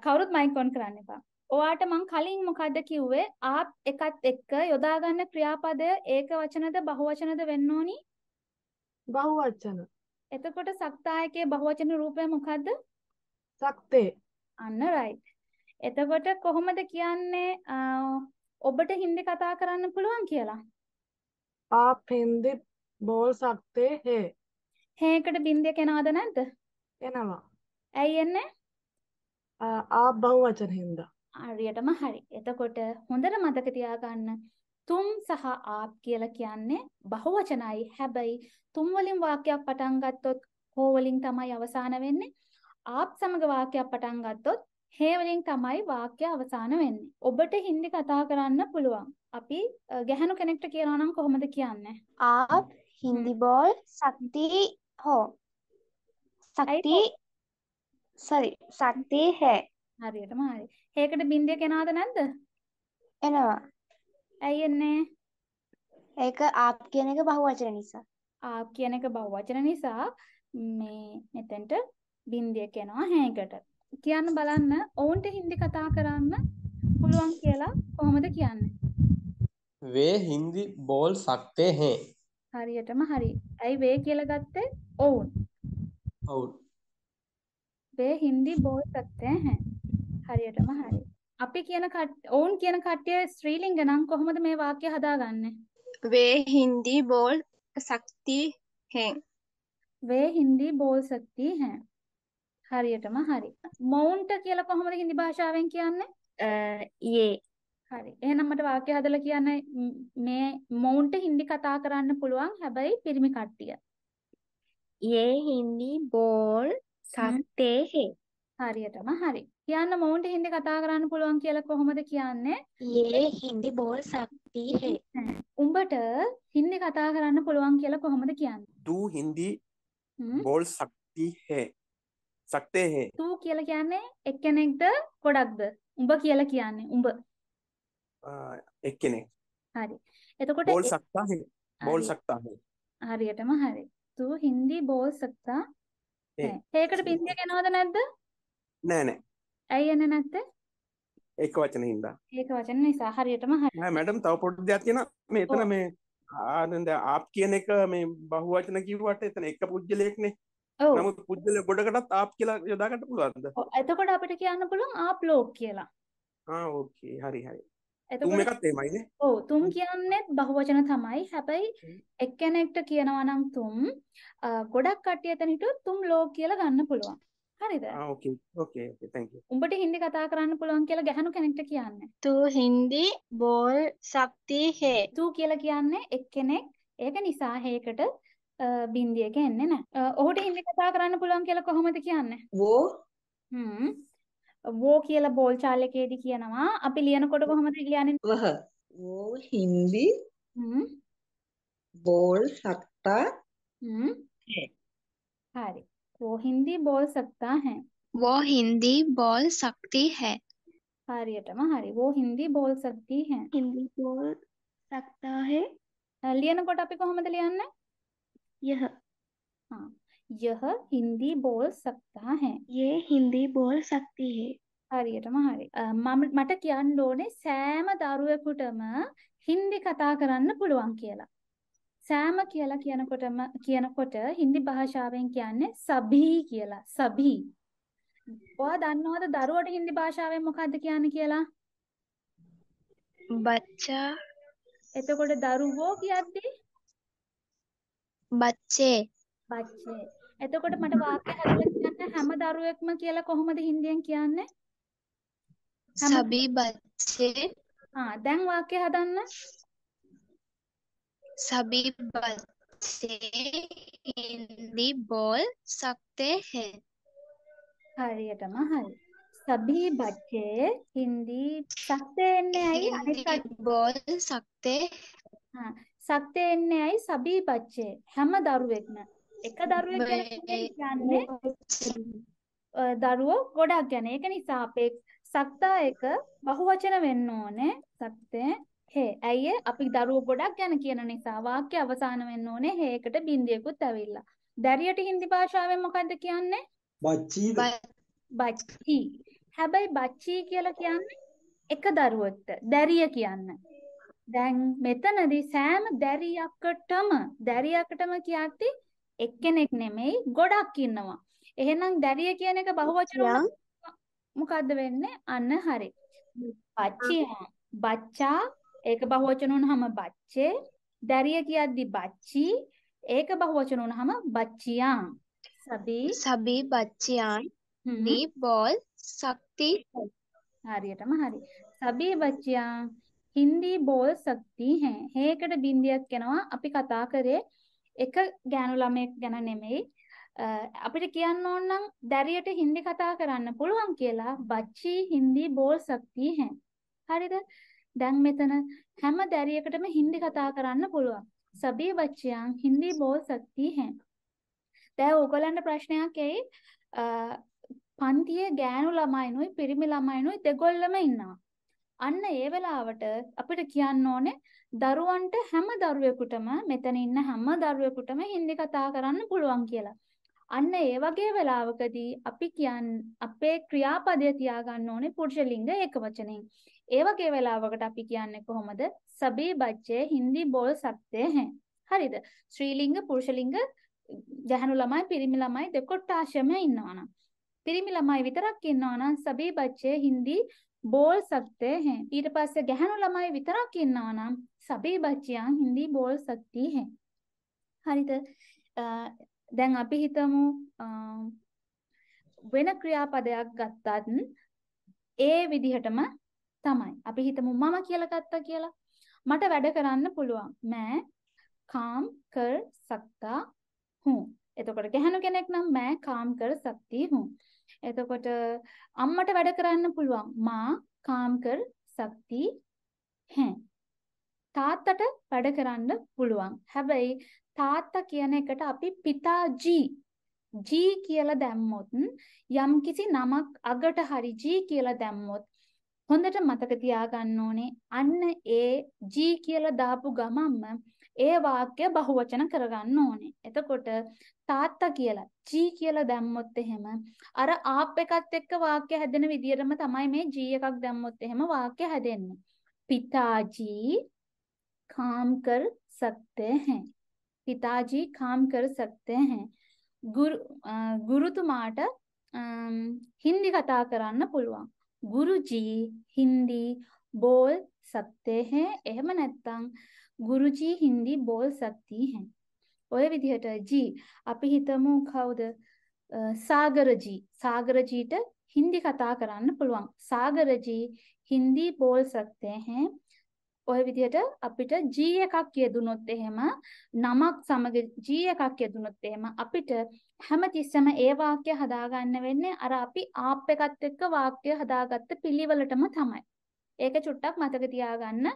කවුරුත් මයික් ඔන් කරන්න එපා. ඔයාට මං කලින් මොකද්ද කිව්වේ? ආප් එකත් එක්ක යොදා ගන්න ක්‍රියාපදය ඒක වචනද බහුවචනද වෙන්න ඕනි? බහුවචන. එතකොට සක්තා එකේ බහුවචන රූපය මොකද්ද? सकते अन्ना राइट ऐता बटा कोहमदे किया ने ओबटे हिंदी कथा कराने पुलवां किया ला आप हिंदी बोल सकते हैं हैं कट बिंदे के ना आदन है तो क्या नाम है ये ने आप बहुवचन हिंदा आरी ऐटा महारी ऐता कोटे होंदरा माता के त्याग करना तुम सहा आप किया ला किया ने बहुवचन आई है भाई तुम वाली वाक्य पटांगा तो हो वाली तमाय अवसान वेन्ने आप समग वाक्य पटांग गत्तोत हे वलिन තමයි වාක්‍ය අවසන් වෙන්නේ. ඔබට හින්දි කතා කරන්න පුළුවන්. අපි ගැහණු කනෙක්ට් කරනවා නම් කොහොමද කියන්නේ? आप हिंदी बोल सकती हो. सकती सॉरी सकती है. හරියටම හරි. හේකට බින්දියක් එනවද නැද්ද? එනවා. ඇයි එන්නේ? ඒක आप කියන එක බහුවචන නිසා. आप කියන එක බහුවචන නිසා මේ මෙතෙන්ට बिंदिया के ना हैं कटर क्या न बाला न ओन टे हिंदी कथा कराना पुलवां के ला को हमारे क्या न वे हिंदी बोल सकते हैं हरी ये टम हरी ऐ वे के लगाते ओन ओन वे हिंदी बोल सकते हैं हरी ये टम हरी आपे क्या न खाट ओन क्या न खाटिया स्त्रीलिंग नाम को हमारे में वाक्य हदा गाने वे हिंदी बोल सकती हैं वे हिंदी बोल सकती हैं හරියටම හරි. මවුන්ට් කියලා කොහොමද හින්දි භාෂාවෙන් කියන්නේ? යේ. හරි. එහෙනම් මට වාක්‍ය හදලා කියන්න මේ මවුන්ට් හින්දි කතා කරන්න පුළුවන් හැබැයි පිරිමි කට්ටිය. යේ හින්දි බෝල් සක්තේ හේ. හරියටම හරි. කියන්න මවුන්ට් හින්දි කතා කරන්න පුළුවන් කියලා කොහොමද කියන්නේ? යේ හින්දි බෝල් සක්තේ හේ. උඹට හින්දි කතා කරන්න පුළුවන් කියලා කොහොමද කියන්නේ? තූ හින්දි බෝල් සක්තේ හේ. सकते हैं तू किया क्या ने एक क्या ने एक द कोड़ाग द उम्बा किया क्या ने उम्बा एक क्या ने हरी ये तो कोटे बोल सकता है हरी ये टमा हरी तू हिंदी बोल सकता है ये कट बिंदिया क्या ना होता नर्द नहीं नहीं ऐ ये नहीं नर्द एक वचन हिंदा एक वचन नहीं सा हरी ये टमा हरी हाँ मैडम ताऊ पढ़ जाती है ना मैं इतना मैं आनंद आप किया ने का मैं बहुवचन की बात है इतना एक का पूज्य लेखने නමුත් පුජ්‍යලේ ගොඩකටත් ආප් කියලා යොදා ගන්න පුළුවන්ද? ඔව් එතකොට අපිට කියන්න පුළුවන් ආප් ලෝක් කියලා. ආ ඕකේ හරි හරි. තුම් එකත් එහෙමයිනේ. ඔව් තුම් කියන්නේ බහුවචන තමයි. හැබැයි එක්කෙනෙක්ට කියනවා නම් තුම් ගොඩක් කට්ටිය එතන හිටියොත් තුම් ලෝක් කියලා ගන්න පුළුවන්. හරිද? ආ ඕකේ ඕකේ ඕකේ thank you. උඹට හින්දි කතා කරන්න පුළුවන් කියලා ගැහණු කෙනෙක්ට කියන්නේ. තූ හින්දි බෝල් සක්ති හේ. තූ කියලා කියන්නේ එක්කෙනෙක් ඒක නිසා හේකට बिंदिया के अन्य ना ओहटे हिंदी कथा कराने पुलांग के ला को हमारे क्या अन्य वो के ला बोल चाले के दिखिया ना वहाँ अपने लिया ना कोटो को हमारे लिया ने वह वो हिंदी बोल सकता है हरे वो हिंदी बोल सकता है वो हिंदी बोल सकती है हरे ये टमा हरे वो हिंदी बोल सकती है हिंदी बोल सकता है लिया ना कोटा पे को हमारे लिया अन्य यह हाँ यह हिंदी बोल सकता है, ये हिंदी बोल सकती है। හරියටම හරි. මට කියන්න ඕනේ සෑම දරුවෙකුටම හින්දි කතා කරන්න පුළුවන් කියලා. සෑම කියලා කියනකොට හින්දි භාෂාවෙන් කියන්නේ සබී කියලා. සබී. ඔයා දන්නවද දරුවට හින්දි භාෂාවෙන් මොකද්ද කියන්නේ කියලා? බච්චා. එතකොට දරුවෝ කියද්දී බච්චේ. බච්චේ. එතකොට මට වාක්‍ය හදලා කියන්න හැම දරුවෙක්ම කියලා කොහොමද හින්දියෙන් කියන්නේ? सभी बच्चे। हाँ दें वाक्य हदन सभी बच्चे हिंदी बोल सकते हैं। हरी अटमा हरी सभी बच्चे हिंदी सकते ने आई हिंदी बोल सकते। हाँ सकते ने आई सभी बच्चे हम दारुवेक ना एक दारुवेक ने दारुओ गोड़ा क्या ने एक निसापे सकता एक बहुवचन वेन्नोने सकते है अये अभी दारू गोड़ा क्या नियन निशा वाक्य अवसान वेन्नोने है एक बिंदियकु तविल्ला दरियट हिंदी भाषा में मुकद्द कियाने बच्ची बच्ची है भाई बच्ची කියලා කියන්නේ එක දරුවෙක්ට දරිය කියන්න දැන් මෙතනදී සෑම දරියකටම කියartifactId එක්කෙනෙක් නෙමෙයි ගොඩක් ඉන්නවා එහෙනම් දරිය කියන එක බහුවචන මොකද්ද වෙන්නේ අන්න හරි බච්චියා බච්චා ඒක බහුවචන වුණාම බච්චේ දරිය කියද්දි බච්චි ඒක බහුවචන වුණාම බච්චියා සබි බච්චියන් දී බෝල් ශක්ති හරියටම හරි සබි බච්චියා හින්දි බෝල් ශක්ති හැ හේකට බින්දියක් යනවා අපි කතා කරේ එක ගෑනු ළමෙක් ගැන නෙමෙයි අපිට කියන්න ඕන නම් දැරියට හින්දි කතා කරන්න පුළුවන් කියලා බච්චි හින්දි බෝල් सकती है හරිද දැන් මෙතන හැම දැරියකටම හින්දි කතා කරන්න පුළුවන් සබී බච්චියන් හින්දි බෝල් सकती है දැන් ඕගලන්ට ප්‍රශ්නයක් ඇයි පන්තියේ ගෑනු ළමයිනුයි පිරිමි ළමයිනුයි දෙගොල්ලම ඉන්නවා අන්න ඒ වෙලාවට අපිට කියන්න ඕනේ දරුවන්ට හැම දරුවෙකුටම මෙතන ඉන්න හැම දරුවෙකුටම හින්දි කතා කරන්න පුළුවන් කියලා අන්න ඒ වගේ වෙලාවකදී අපි අපේ ක්‍රියාපදයේ තියාගන්න ඕනේ පුරුෂ ලිංග ඒකවචනයෙන් ඒ වගේ වෙලාවකට අපි කියන්නේ කොහොමද සබී බච්චේ හින්දි බෝල් सकते हैं හරිද ශ්‍රී ලිංග පුරුෂ ලිංග ගැහණු ළමයි පිරිමි ළමයි දෙකොට්ටාශයම ඉන්නවා නම් පිරිමි ළමයි විතරක් ඉන්නවා නම් සබී බච්චේ හින්දි बोल सकते हैं ඊට පස්සේ ගැහණු ළමයි විතරක් ඉන්නවා නම් සබී බච්චියන් හින්දි बोल सकती है හරිද දැන් අපි හිතමු වෙන ක්‍රියාපදයක් ගත්තත් ඒ විදිහටම තමයි අපි හිතමු මම කියලා ගත්තා කියලා මට වැඩ කරන්න පුළුවන් මෑ काम कर सकता हूं එතකොට ගැහණු කෙනෙක් නම් මෑ काम कर सकती हूं එතකොට අම්මට වැඩ කරන්න පුළුවන් මා काम कर सकती हैं තාත්තට වැඩ කරන්න පුළුවන් හැබැයි තාත්තා කියන එකට අපි पिताजी जी කියලා දැම්මොත් යම්කිසි නමක් අගට හරි जी කියලා දැම්මොත් හොඳට මතක තියාගන්න ඕනේ අන්න ඒ जी කියලා දාපු ගමන්ම ඒ වාක්‍ය බහුවචන කරගන්න ඕනේ. එතකොට තාත්තා කියලා ජී කියලා දැම්මොත් එහෙම අර ආප් එකත් එක්ක වාක්‍ය හැදෙන විදියටම තමයි මේ ජී එකක් දැම්මොත් එහෙම වාක්‍ය හැදෙන්නේ. पिताजी काम कर सकते हैं. पिताजी काम कर सकते हैं. ගුරුතුමාට හින්දි කතා කරන්න පුළුවන්. ගුරුජී හින්දි बोल सकते हैं. එහෙම නැත්නම් गुरुजी हिंदी बोल सकती हैं. ඔය විදිහට जी අපි හිතමු කවුද සාගරජීට हिंदी කතා කරන්න පුළුවන්. සාගරජී हिंदी बोल सकते हैं. ඔය විදිහට අපිට G එකක් කියදුනොත් එහෙම නමක් සමග G එකක් කියදුනොත් එහෙම අපිට හැමතිස්සම ඒ වාක්‍ය හදාගන්න වෙන්නේ අර අපි ආප් එකත් එක්ක වාක්‍ය හදාගත්ත පිළිවෙලටම තමයි. ඒක චුට්ටක් මතක තියාගන්න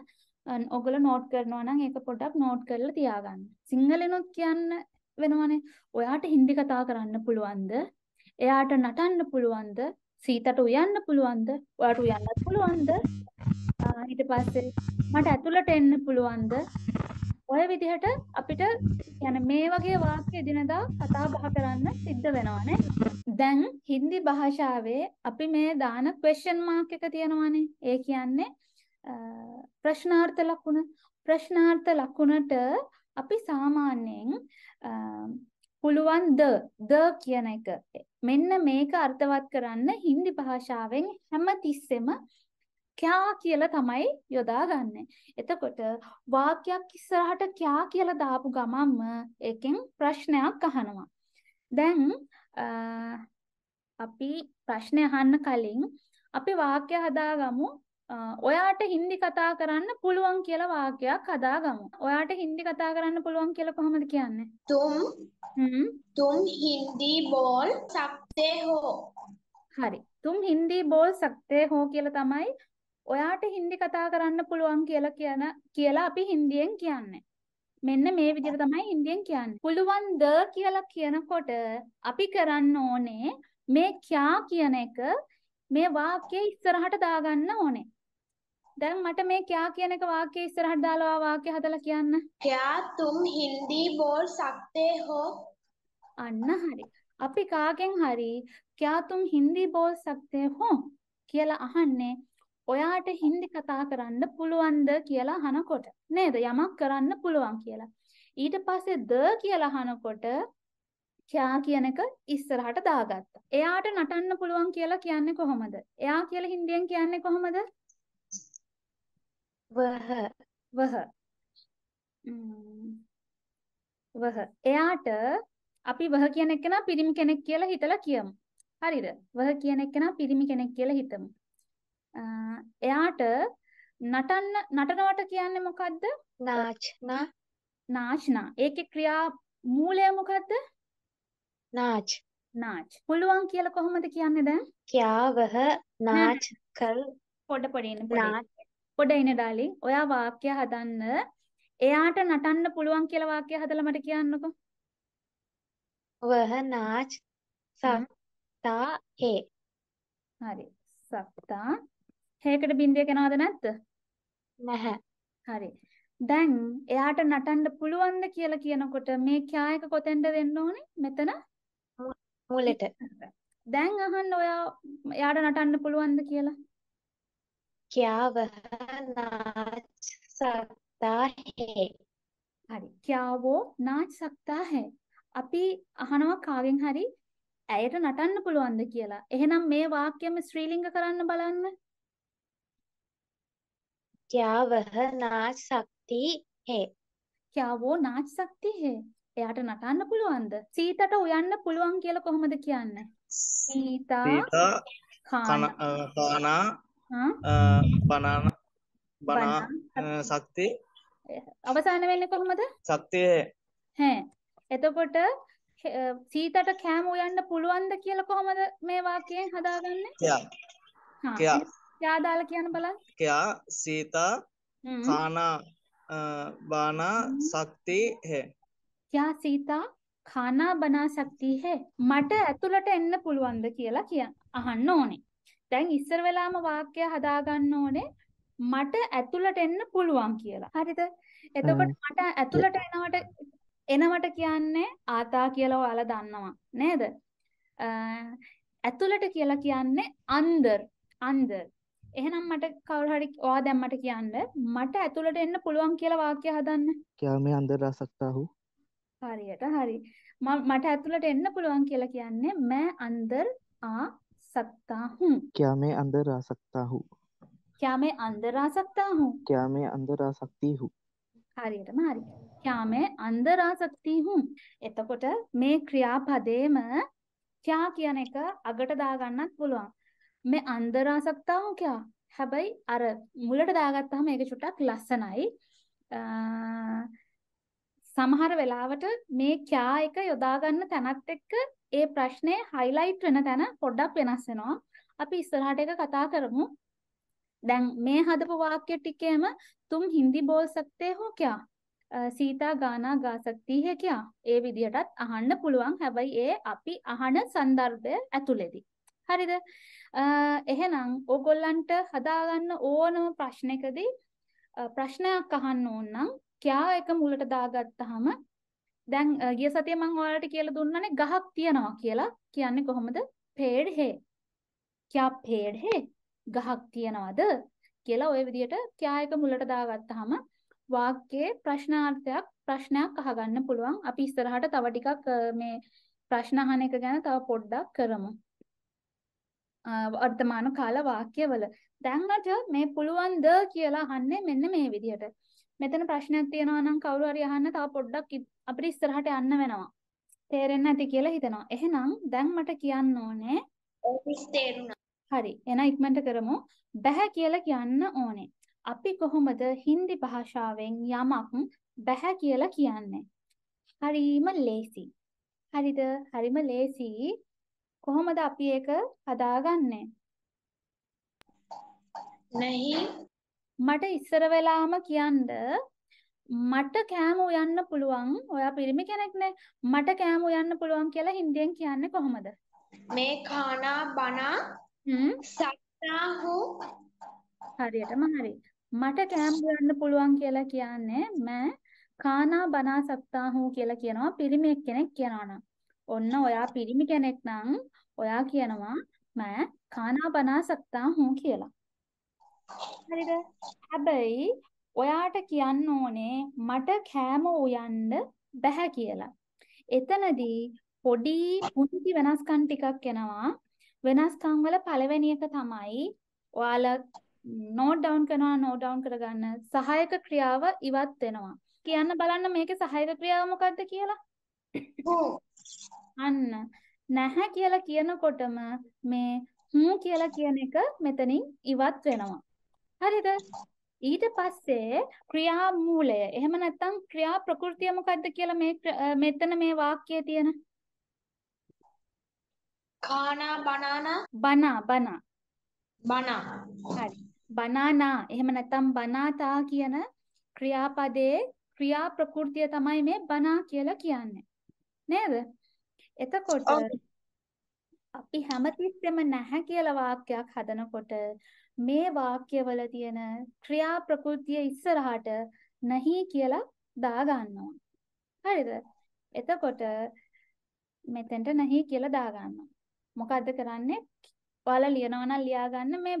ඔගොල්ලෝ නෝට් කරනවා නම් ඒක පොඩ්ඩක් නෝට් කරලා තියාගන්න. සිංහලෙනොත් කියන්න වෙනවනේ. ඔයාට හින්දි කතා කරන්න පුළුවන්ද? එයාට නටන්න පුළුවන්ද? සීතට උයන්න පුළුවන්ද? ඔයාට උයන්නත් පුළුවන්ද? ඊට පස්සේ මට ඇතුළට එන්න පුළුවන්ද? ඔය විදිහට අපිට يعني මේ වගේ වාක්‍ය දිනදා කතා බහ කරන්න සිද්ධ වෙනවානේ. දැන් හින්දි භාෂාවේ අපි මේ දාන question mark එක තියෙනවානේ. ඒ කියන්නේ ප්‍රශ්නාර්ථ ලකුණ. ප්‍රශ්නාර්ථ ලකුණට අපි සාමාන්‍යයෙන් පුළුවන් ද කියන එක. මෙන්න මේක අර්ථවත් කරන්න හින්දි භාෂාවෙන් හැමතිස්සෙම क्या කියලා තමයි යොදාගන්නේ. එතකොට වාක්‍යයක් ඉස්සරහට क्या කියලා දාපු ගමන්ම එකෙන් ප්‍රශ්නයක් අහනවා. දැන් අපි ප්‍රශ්න අහන්න කලින් අපි වාක්‍ය හදාගමු. ඔයාට හින්දි කතා කරන්න පුළුවන් කියලා වාක්‍යයක් හදාගමු. ඔයාට හින්දි කතා කරන්න පුළුවන් කියලා කොහොමද කියන්නේ? तुम हिंदी बोल सकते हो. හරි. तुम हिंदी बोल सकते हो කියලා තමයි ඔයාට හින්දි කතා කරන්න පුළුවන් කියලා කියලා අපි හින්දියෙන් කියන්නේ. මෙන්න මේ විදිහට තමයි හින්දියෙන් කියන්නේ. පුළුවන් ද කියලා කියනකොට අපි කරන්න ඕනේ මේ ක්‍යා කියන එක මේ වාක්‍යයේ ඉස්සරහට දාගන්න ඕනේ. දැන් මට මේ ක්‍යා කියන එක වාක්‍යයේ ඉස්සරහට දාලා වාක්‍ය හදලා කියන්න. ක්‍යා तुम हिंदी बोल सकते हो. අන්න හරි. අපි කාගෙන් හරි क्या तुम हिंदी बोल सकते हो කියලා අහන්නේ ඔයාට හින්දි කතා කරන්න පුළුවන්ද කියලා අහනකොට නේද? යමක් කරන්න පුළුවන් කියලා. ඊට පස්සේ ද කියලා අහනකොට ක්‍යා කියන එක ඉස්සරහට දාගත්තා. එයාට නටන්න පුළුවන් කියලා කියන්නේ කොහොමද? එයා කියලා හින්දියෙන් කියන්නේ කොහොමද? වහ වහ වහ. එයාට අපි වහ කියන එකන පිරිමි කෙනෙක් කියලා හිතලා කියමු. හරිද? වහ කියන එකන පිරිමි කෙනෙක් කියලා හිතමු. එයාට නටනවට කියන්නේ මොකද්ද? නාචනා. නාචනා. ඒකේ ක්‍රියා මූලය මොකද්ද? නාච. නාච. පුළුවන් කියලා කොහොමද කියන්නේ දැන්? කියා වහ නාච කල්. පොඩ පොඩ ඉන්න නාච. පොඩ ඉන්න ඩාලින්. ඔයා වාක්‍ය හදන්න. එයාට නටන්න පුළුවන් කියලා වාක්‍ය හදලා මට කියන්නකෝ. वह नाच सकता है. हरे सकता है कट बिंदे के नाद नत नहीं. हरे දැන් එයාට නටන්න පුළුවන්ද කියලා කියනකොට මේ ක්‍යා එක කොතෙන්ද දෙන්න ඕනේ? මෙතන මූලෙට. දැන් අහන්න ඔයා එයාට නටන්න පුළුවන්ද කියලා. ක්‍යා වහ नाच सकता है. हरे क्या वो नाच सकता है. අපි අහනවා කාගෙන් හරි ඇයට නටන්න පුළුවන්ද කියලා. එහෙනම් මේ වාක්‍යෙම ශ්‍රීලිංග කරන්න බලන්න. क्या वह नाच सकती है. क्या वो नाच सकती है. එයාට නටන්න පුළුවන්ද? සීතට උයන්න පුළුවන් කියලා කොහොමද කියන්නේ? සීතා කානා බනා ශක්තිය අවසාන වෙන්නේ කොහොමද? ශක්තිය හැ. එතකොට සීතට කෑම උයන්න පුළුවන්ද කියලා කොහමද මේ වාක්‍යයෙන් හදාගන්නේ? කියා කියා දාලා කියන බලන්න. කියා සීතා කානා බනා ශක්ති හේ. කියා සීතා කානා බනා ශක්ති හේ. මට ඇතුළට එන්න පුළුවන්ද කියලා කියන්න අහන්න ඕනේ. දැන් ඉස්සර වෙලාම වාක්‍ය හදාගන්න ඕනේ මට ඇතුළට එන්න පුළුවන් කියලා. හරිද? එතකොට මට ඇතුළට එනවට කියන්නේ ආතා කියලා ඔයාලා දන්නවා නේද? ඇතුළට කියලා කියන්නේ අnder අnder. එහෙනම් මට කවුරු හරි ඔයා දැන් මට කියන්න මට ඇතුළට එන්න පුළුවන් කියලා වාක්‍ය හදන්න. කියා මේ අnder ආ සක්තා හු. හරියට හරි. මට ඇතුළට එන්න පුළුවන් කියලා කියන්නේ මෑ අnder ආ සක්තා හු. කියා මේ අnder ආ සක්තා හු. කියා මේ අnder ආ සක්තා හු. කියා මේ අnder ආ සක්ති හු. හරියටම හරි. क्या मैं अंदर आ सकती हूँ. එතකොට මේ ක්‍රියාපදේම क्या කියන එක අගට දාගන්නත් පුළුවන්. මේ अंदर आ सकता हूँ क्या. හැබැයි අර මුලට දාගත්තාම ඒක චුට්ටක් ලස්සනයි. සමහර වෙලාවට මේ क्या එක යොදා ගන්න තැනත් එක්ක ඒ ප්‍රශ්නේ highlight වෙන තැන පොඩ්ඩක් වෙනස් වෙනවා. අපි ඉස්සරහට එක කතා කරමු. දැන් මේ හදපු වාක්‍ය ටිකේම तुम हिंदी बोल सकते हो क्या. සීතා ගානා ගා සක්ති හේ කියා. ඒ විදිහටත් අහන්න පුළුවන්. හැබැයි ඒ අපි අහන સંદર્ભය ඇතුළේදී. හරිද? එහෙනම් ඕගොල්ලන්ට හදාගන්න ඕනම ප්‍රශ්නකදී ප්‍රශ්නයක් අහන්න ඕන නම් කියා එක මුලට දාගත්තාම දැන් ගිය සතියේ මම ඔයාලට කියලා දුන්නානේ ගහක් තියනවා කියලා කියන්නේ කොහොමද පේඩ් හේ කියා පේඩ් හේ ගහක් තියනවාද කියලා ওই විදියට කියා එක මුලට දාගත්තාම වාක්‍යයේ ප්‍රශ්නාර්ථයක් ප්‍රශ්නයක් අහගන්න පුළුවන් අපි ඉස්සරහට තව ටිකක් මේ ප්‍රශ්න අහන එක ගැන තව පොඩ්ඩක් කරමු වර්තමාන කාල වාක්‍යවල දැන් අද මේ පුළුවන්ද කියලා අහන්නේ මෙන්න මේ විදිහට මෙතන ප්‍රශ්නයක් තියෙනවා නම් කවුරු හරි අහන්න තව පොඩ්ඩක් අපිට ඉස්සරහට යන්න වෙනවා තේරෙන්නේ නැති කියලා හිතනවා එහෙනම් දැන් මට කියන්න ඕනේ ඔෆිස් තේරුණා හරි එහෙනම් ඉක්මනට කරමු බැහැ කියලා කියන්න ඕනේ අපි කොහොමද හින්දි භාෂාවෙන් යමක් බැහැ කියලා කියන්නේ හරිම ලේසි හරිද හරිම ලේසි කොහොමද අපි ඒක හදාගන්නේ नहीं මට ඉස්සර වෙලාම කියන්න මට කෑම උයන්න පුළුවන් ඔයා පිරිමි කෙනෙක්නේ මට කෑම උයන්න පුළුවන් කියලා හින්දියෙන් කියන්නේ කොහොමද මේ खाना बना सकता हूं හරියටම හරි මට කෑම උයන්න පුළුවන් කියලා කියන්නේ මම खाना बना सकता हूं කියලා කියනවා පිරිමි කෙනෙක් කියනවා ඔන්න ඔයා පිරිමි කෙනෙක් නම් ඔයා කියනවා මම खाना बना सकता हूं කියලා හරිද හැබැයි ඔයාට කියන්න ඕනේ මට කෑම උයන්න බැහැ කියලා. එතනදී පොඩි පුංචි වෙනස්කම් ටිකක් එනවා. වෙනස්කම් වල පළවෙනි එක තමයි ඔයාලා නෝට් ඩවුන් කරනවා නෝට් ඩවුන් කරගන්න සහායක ක්‍රියාව ඉවත් වෙනවා. කියන්න බලන්න මේකේ සහායක ක්‍රියාව මොකක්ද කියලා? අන්න නැහැ කියලා කියනකොටම මේ හ්ම් කියලා කියන එක මෙතනින් ඉවත් වෙනවා. හරිද ඊට පස්සේ ක්‍රියා මූලය එහෙම නැත්නම් ක්‍රියා ප්‍රകൃතිය මොකද්ද කියලා මේ මෙතන මේ වාක්‍යයේ තියෙන කානා බනානා බනා බනා බනා හරි බනානා එහෙම නැත්නම් බනාතා කියන ක්‍රියාපදයේ ක්‍රියා ප්‍රകൃතිය තමයි මේ බනා කියලා කියන්නේ නේද එතකොට අපි හැමතිස්සෙම නැහැ කියලා වාක්‍යයක් හදනකොට මේ වාක්‍යවල තියෙන ක්‍රියා ප්‍රകൃතිය ඉස්සරහට නැහි කියලා දාගන්න ඕන. හරිද? එතකොට මෙතෙන්ට නැහි කියලා දාගන්න. මොකද්ද කරන්නේ? ඔයාලා ලියනවා නම් ලියාගන්න මේ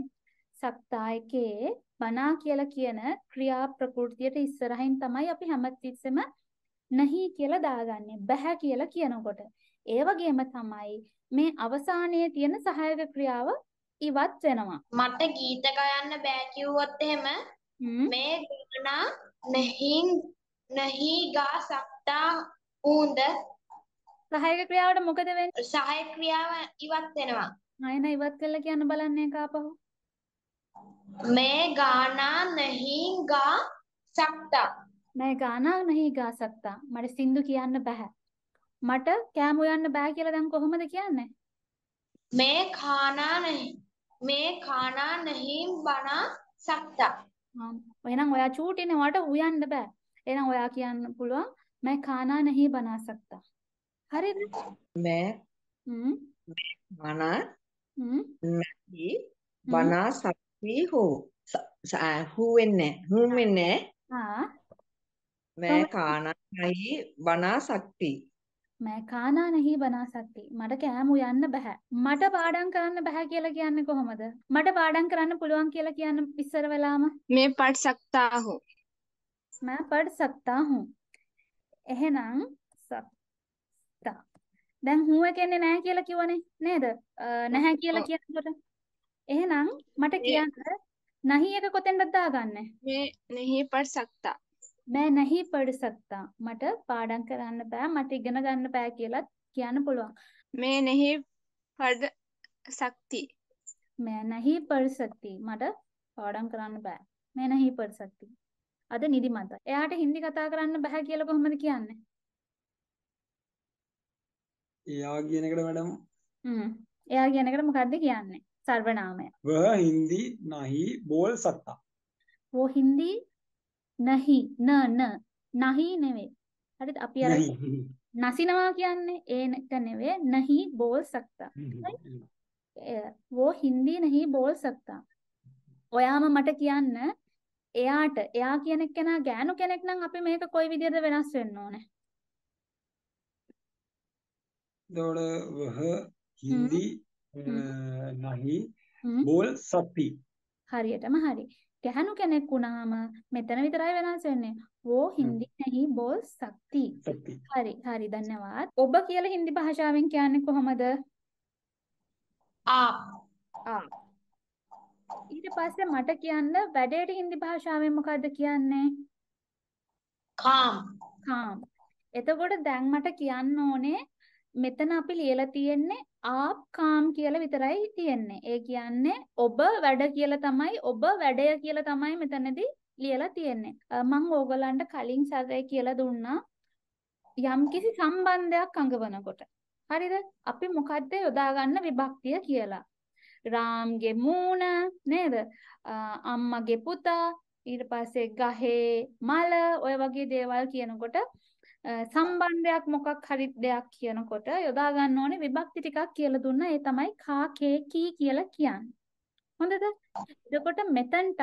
සක්තා එකේ බනා කියලා කියන ක්‍රියා ප්‍රകൃතියට ඉස්සරහින් තමයි අපි හැමතිස්සෙම නැහි කියලා දාගන්නේ. බැහැ කියලා කියනකොට. ඒ වගේම තමයි මේ අවසානයේ තියෙන සහායක ක්‍රියාව ඉවත් වෙනවා මට ගීත ගයන්න බෑ කිව්වොත් එහෙම මේ ගානා නැහි ගා සක්තා උන්ද සහායක ක්‍රියාවට මොකද වෙන්නේ සහායක ක්‍රියාව ඉවත් වෙනවා නයින ඉවත් කළා කියන්න බලන්නේ කාපහු මේ ගානා නැහි ගා සක්තා මේ ගානා නැහි ගා සක්තා මට සින්දු කියන්න බෑ මට කෑම උයන්න බෑ කියලා දැන් කොහොමද කියන්නේ मैं खाना नहीं बना सकता ओया चूटी ने वाट उयान बे एना ओया कियान पुलवा मैं खाना नहीं बना सकता हरे मैं खाना नहीं बना सकती हूँ हूँ मैंने हाँ मैं खाना नहीं बना सकती मैं खाना नहीं बना सकती मट කෑම උයන්න බෑ මට පාඩම් කරන්න බෑ කියලා කියන්නේ කොහොමද මට පාඩම් කරන්න පුළුවන් කියලා කියන ඉස්සර වෙලාම मैं पढ़ सकता हूं मैं पढ़ सकता हूं එහෙනම් සක්තා දැන් හුව කියන්නේ නැහැ කියලා කිව්වනේ නේද නැහැ කියලා කියනකොට එහෙනම් මට කියන්න නැහි එක කොතෙන්ද දාගන්න मैं नहीं पढ़ सकता मैं नहीं पढ़ सकता मट पाडम කරන්න බෑ මට ඉගෙන ගන්න බෑ කියලා කියන්න පුළුවන් मैं नहीं पढ़ सकती मैं नहीं पढ़ सकती මට පාඩම් කරන්න බෑ मैं नहीं पढ़ सकती අද නිදිමත එයාට හින්දි කතා කරන්න බෑ කියලා කොහොමද කියන්නේ එයා කියන එකට මැඩම් එයා කියන එකට මොකද්ද කියන්නේ සර්වනාමය ව හින්දි නැහි බෝල් සත්තා वो हिंदी नहीं न न नहीं नेवे හරිද අපි අර නසිනවා කියන්නේ ඒක නෙවෙයි नहीं बोल सकता वो हिंदी नहीं बोल सकता ඔයාම මට කියන්න එයාට එයා කියන කෙනා ගෑනු කෙනෙක් නම් අපි මේක කොයි විදිහද වෙනස් වෙන්න ඕනේ? दौड़ वह हिंदी नहीं बोल सकती। हरी अटम हरी गहनु के ने कुनाम में तन वितराय वेना सेने वो हिंदी नहीं बोल सकती। हरी हरी धन्यवाद। ओब्बा कियल हिंदी भाषा में क्या ने को हमद आप आप इधर पास से मटक किया ने वैडेट हिंदी भाषा में मुकाद किया ने काम काम ये तो गोड़ दांग मटक किया ने මෙතන අපි ලියලා තියෙන්නේ ආප් කාම් කියලා විතරයි තියෙන්නේ. ඒ කියන්නේ ඔබ වැඩ කියලා තමයි ඔබ වැඩය කියලා තමයි මෙතනදී ලියලා තියෙන්නේ. මම ඕගලන්ට කලින් සැරේ කියලා දුන්නා යම්කිසි සම්බන්ධයක් අඟවනකොට. හරිද? අපි මොකද්ද යොදාගන්න විභක්තිය කියලා. රාම්ගේ මූණ නේද? අම්මගේ පුතා ඊට පස්සේ ගහේ මල ඔය වගේ දේවල් කියනකොට සම්බන්ධයක් මොකක් හරි දෙයක් කියනකොට යොදා ගන්න ඕනේ විභක්ති ටිකක් කියලා දුන්නා. ඒ තමයි කා කේ කී කියලා කියන්නේ. හොඳද? එතකොට මෙතනටත්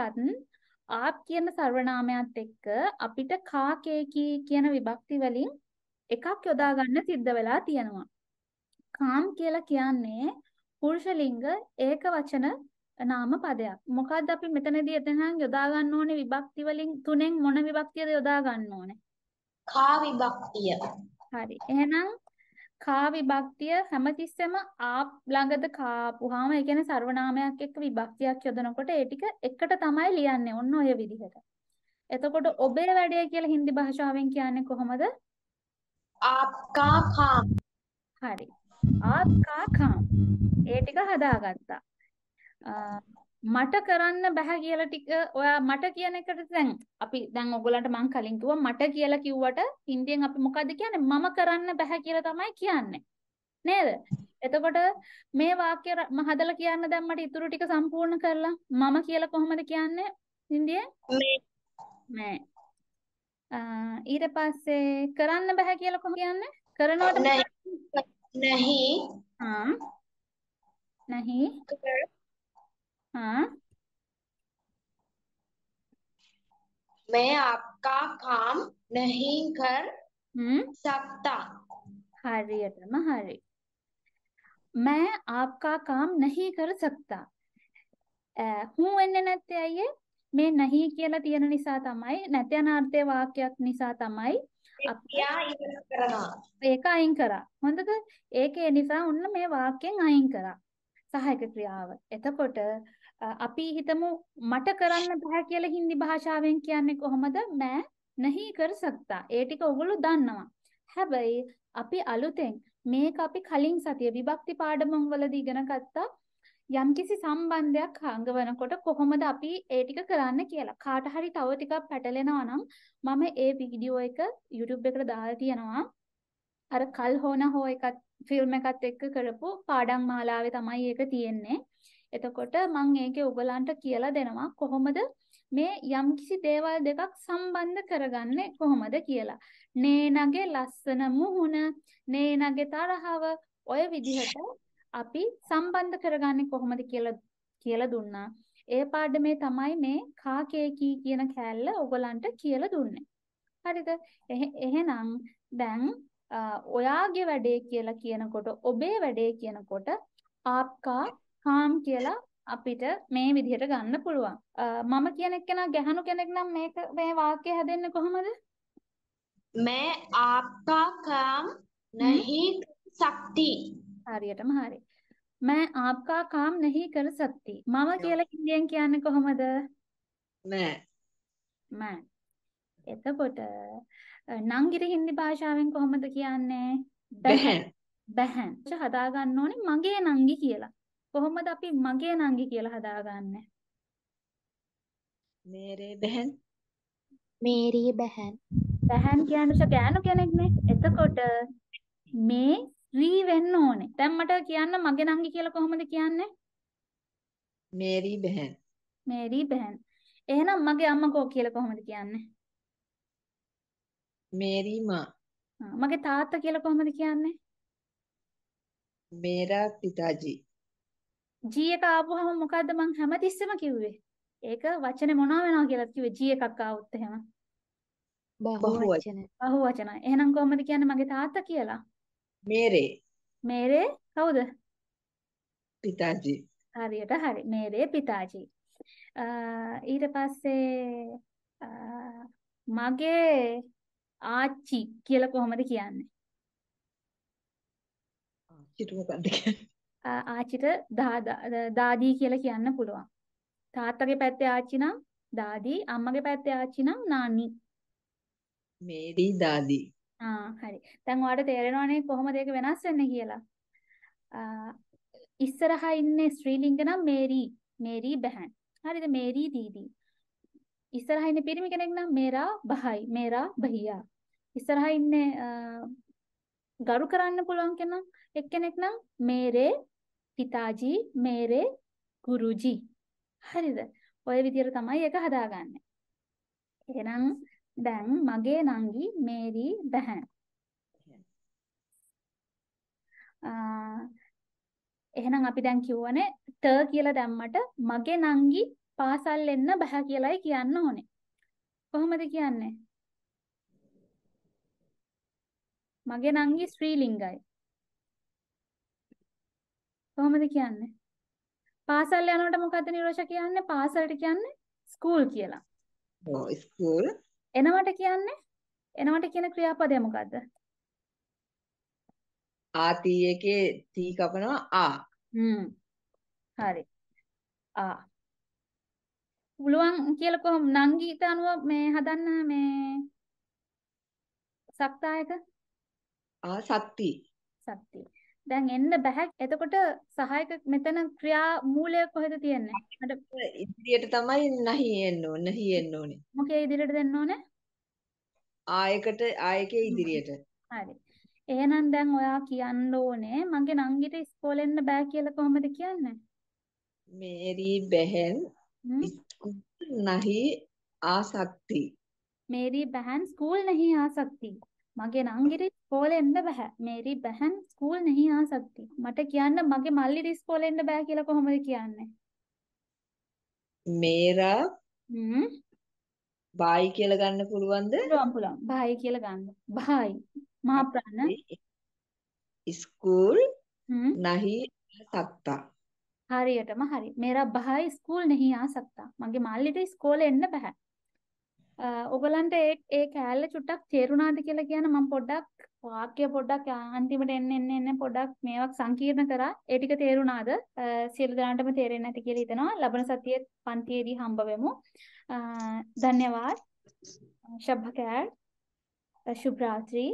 ආප් කියන සර්වනාමයත් එක්ක අපිට කා කේ කී කියන විභක්ති වලින් එකක් යොදා ගන්න සිද්ධ වෙලා තියෙනවා. කාම් කියලා කියන්නේ පුරුෂ ලිංග ඒක වචන නාම පදයක්. මොකද්ද අපි මෙතනදී එතන යොදා ගන්න ඕනේ විභක්ති වලින් තුනෙන් මොන විභක්තියද යොදා ගන්න ඕනේ? කාවිභක්තිය. හරි. එහෙනම් කාවිභක්තිය හැමතිස්සෙම ආප් ළඟද කාපුවාම ඒ කියන්නේ සර්වනාමයක් එක්ක විභක්තියක් යොදනකොට ඒ ටික එකට තමයි ලියන්නේ. ඔන්න ඔය විදිහට. එතකොට ඔබේ වැඩේ කියලා හින්දි භාෂාවෙන් කියන්නේ කොහොමද? ආප් කා කාම්. හරි. ආප් කා කාම්. ඒ ටික හදාගත්තා. මට කරන්න බෑ කියලා ටික ඔයා මට කියන එකට දැන් අපි දැන් ඔයගලන්ට මං කලින් කිව්වා මට කියලා කිව්වට හින්දියෙන් අපි මොකද්ද කියන්නේ මම කරන්න බෑ කියලා තමයි කියන්නේ නේද? එතකොට මේ වාක්‍ය මම හදලා කියන්න දැන් මට ඉතුරු ටික සම්පූර්ණ කරලා මම කියලා කොහොමද කියන්නේ හින්දියෙන්? මේ ඊට පස්සේ කරන්න බෑ කියලා කොහොමද කියන්නේ? කරනවට නැහි නැහි हाँ मैं आपका काम नहीं कर सकता। हरी अटम हरी मैं आपका काम नहीं कर सकता हूँ एने नत्याये मैं नहीं केला तीन निशा तमाई नत्यानार्थे वाक्यक निशा तमाई एक आइं करा मतलब एक निशा उनमें मैं वाक्य आइं करा सहायक क्रियाव एतकोट අපි හිතමු මට කරන්න බෑ කියලා හින්දි භාෂාවෙන් කියන්නේ කොහොමද? මෑ නහී කර සක්තා. ඒ ටික ඔගොල්ලෝ දන්නවා. හැබැයි අපි අලුතෙන් මේක අපි කලින් සතිය විභක්ති පාඩම වලදී ඉගෙන ගත්තා යම්කිසි සම්බන්ධයක් හංගවනකොට කොහොමද අපි ඒ ටික කරන්න කියලා. කාට හරි තව ටිකක් පැටලෙනවා නම් මම ඒ වීඩියෝ එක YouTube එකට දාලා තියෙනවා. අර කල් හොන හෝ එකක් ෆිල්ම් එකත් එක්ක කරපු පාඩම් මාලාවේ තමයි ඒක තියෙන්නේ. එතකොට මම ඒකේ ඔයගලන්ට කියලා දෙනවා කොහොමද මේ යම්කිසි දේවල් දෙකක් සම්බන්ධ කරගන්නේ කොහොමද කියලා. නේනගේ ලස්සන මුහුණ, නේනගේ තරහව ඔය විදිහට අපි සම්බන්ධ කරගන්නේ කොහොමද කියලා දුන්නා. ඒ පාඩමේ තමයි මේ කා කේ කී කියන කැල්ල ඔයගලන්ට කියලා දුන්නේ. හරිද? එහෙනම් දැන් ඔයාගේ වැඩේ කියලා කියනකොට ඔබේ වැඩේ කියනකොට ආප්කා කාම් කියලා අපිට මේ විදිහට ගන්න පුළුවන්. මම කියන එක්කෙනා ගැහණු කෙනෙක් නම් මේක මේ වාක්‍ය හැදෙන්නේ කොහමද? මෑ ආප්කා කාම් නහී කර සක්ති. හරියටම හරි. මෑ ආප්කා කාම් නහී කර සක්ති. මම කියලා හින්දියෙන් කියන්නේ කොහමද? මෑ මෑ. එතකොට නංගිට හින්දි භාෂාවෙන් කොහොමද කියන්නේ? බැහැන් බැහැන්. හදා ගන්න ඕනේ මගේ නංගි කියලා. කොහොමද අපි මගේ නංගි කියලා හදාගන්නේ? මේරේ බැහැන් මේරේ බැහැන්. බැහැන් කියන්නේ ගෑනු කෙනෙක්නේ. එතකොට මේ රී වෙන්න ඕනේ. දැන් මට කියන්න මගේ නංගි කියලා කොහොමද කියන්නේ? මේරි බැහැන් මේරි බැහැන්. එහෙනම් මගේ අම්මා කෝ කියලා කොහොමද කියන්නේ? मेरी माँ. मगे तात केला कोहमद कियाने? मेरा पिताजी. जी एक आप मोकद्द मं හැමතිස්සම කිව්වේ ඒක වචනේ මොනවා වෙනවා කියලාද කිව්වේ G එකක් આવුත් එහෙම බහුවචන බහුවචන එහෙනම් කොහොමද කියන්නේ මගේ තාත්තා කියලා මේරේ මේරේ කවුද පිතාජි හරියට හරි මේරේ පිතාජි ඊට පස්සේ මගේ ආච්චි කියලා කොහොමද කියන්නේ ආච්චිට මොකක්ද කියන්නේ ආච්චිට දාදී කියලා කියන්න පුළුවන් තාත්තගේ පැත්තේ ආච්චි නම් දාදී අම්මගේ පැත්තේ ආච්චි නම් නානි මේරි දාදී හරි දැන් ඔයාලට තේරෙනවනේ කොහොමද ඒක වෙනස් වෙන්නේ කියලා ඉස්සරහා ඉන්නේ ශ්‍රී ලිංග නම් මේරි මේරි බහන් හරිද මේරි දීදී ඉස්සරහා ඉන්නේ පිරිමි කෙනෙක් නම් මේරා බහයි මේරා බහියා ඉස්සරහා ඉන්නේ ගරු කරන්න පුළුවන් කෙනෙක් නම් මේරේ පිතාජී මේරේ ගුරුජී හරිද ඔය විදියට තමයි ඒක හදාගන්නේ එහෙනම් දැන් මගේ නංගි මේරි බහන් එහෙනම් අපි දැන් කියවනේ ට කියලා දැම්මට මගේ නංගි පාසල් එන්න බහ කියලායි කියන්න ඕනේ කොහොමද කියන්නේ මගේ නංගි ශ්‍රී ලිංගයි කොහොමද කියන්නේ පාසල් යනකොට මොකද්ද නිරෝෂා කියන්නේ පාසල්ට කියන්නේ ස්කූල් කියලා. ඔව් ස්කූල්. එනවට කියන්නේ එනවට කියන ක්‍රියාපදය මොකද්ද? ආති එකේ තී කපනවා ආ. හරි. ආ. පුළුවන් කියලා කොහොම නංගීට අනුව මේ හදන්න මේ සක්තායක? සක්ති. සක්ති. දැන් එන්න බෑ එතකොට සහායක මෙතන ක්‍රියා මූලය කොහෙද තියෙන්නේ මට ඉදිරියට තමයි නැහි එන්න ඕනේ නැහි එන්න ඕනේ මොකේ ඉදිරියට දෙන්න ඕනේ ආයකට ආයකේ ඉදිරියට හරි එහෙනම් දැන් ඔයා කියන්න ඕනේ මගේ නංගිට ඉස්කෝලේ යන්න බෑ කියලා කොහොමද කියන්නේ මේරි බහන් ස්කූල් නැහි ආ සක්ති මේරි බහන් ස්කූල් නැහි ආ සක්ති මගේ නංගිට ඉස්කෝලේ එන්න බෑ මේරි බහන් ස්කූල් නැහි ආ සක්ති මට කියන්න මගේ මල්ලිට ඉස්කෝලේ එන්න බෑ කියලා කොහොමද කියන්නේ මේරා බයි කියලා ගන්න පුළුවන්ද පුළුවන් බයි කියලා ගන්න බයි මහා ප්‍රාණ ස්කූල් නැහි සක්තා හරියටම හරි මේරා බයි ස්කූල් නැහි ආ සක්තා මගේ මල්ලිට ඉස්කෝලේ එන්න බෑ ඔගලන්ට ඒ කැලේ චුට්ටක් තේරුණාද කියලා කියන මම පොඩ්ඩක් වාක්‍ය පොඩ්ඩක් අන්තිමට එන්න පොඩ්ඩක් මේවක් සංකීර්ණ කරා ඒ ටික තේරුණාද සියලු දෙනාටම තේරෙන්නේ නැති කියලා හිතනවා ලබන සතියේ පන්තියේදී හම්බ වෙමු ධන්‍යවාද ශබ්බ කැල් ශුභ රාත්‍රී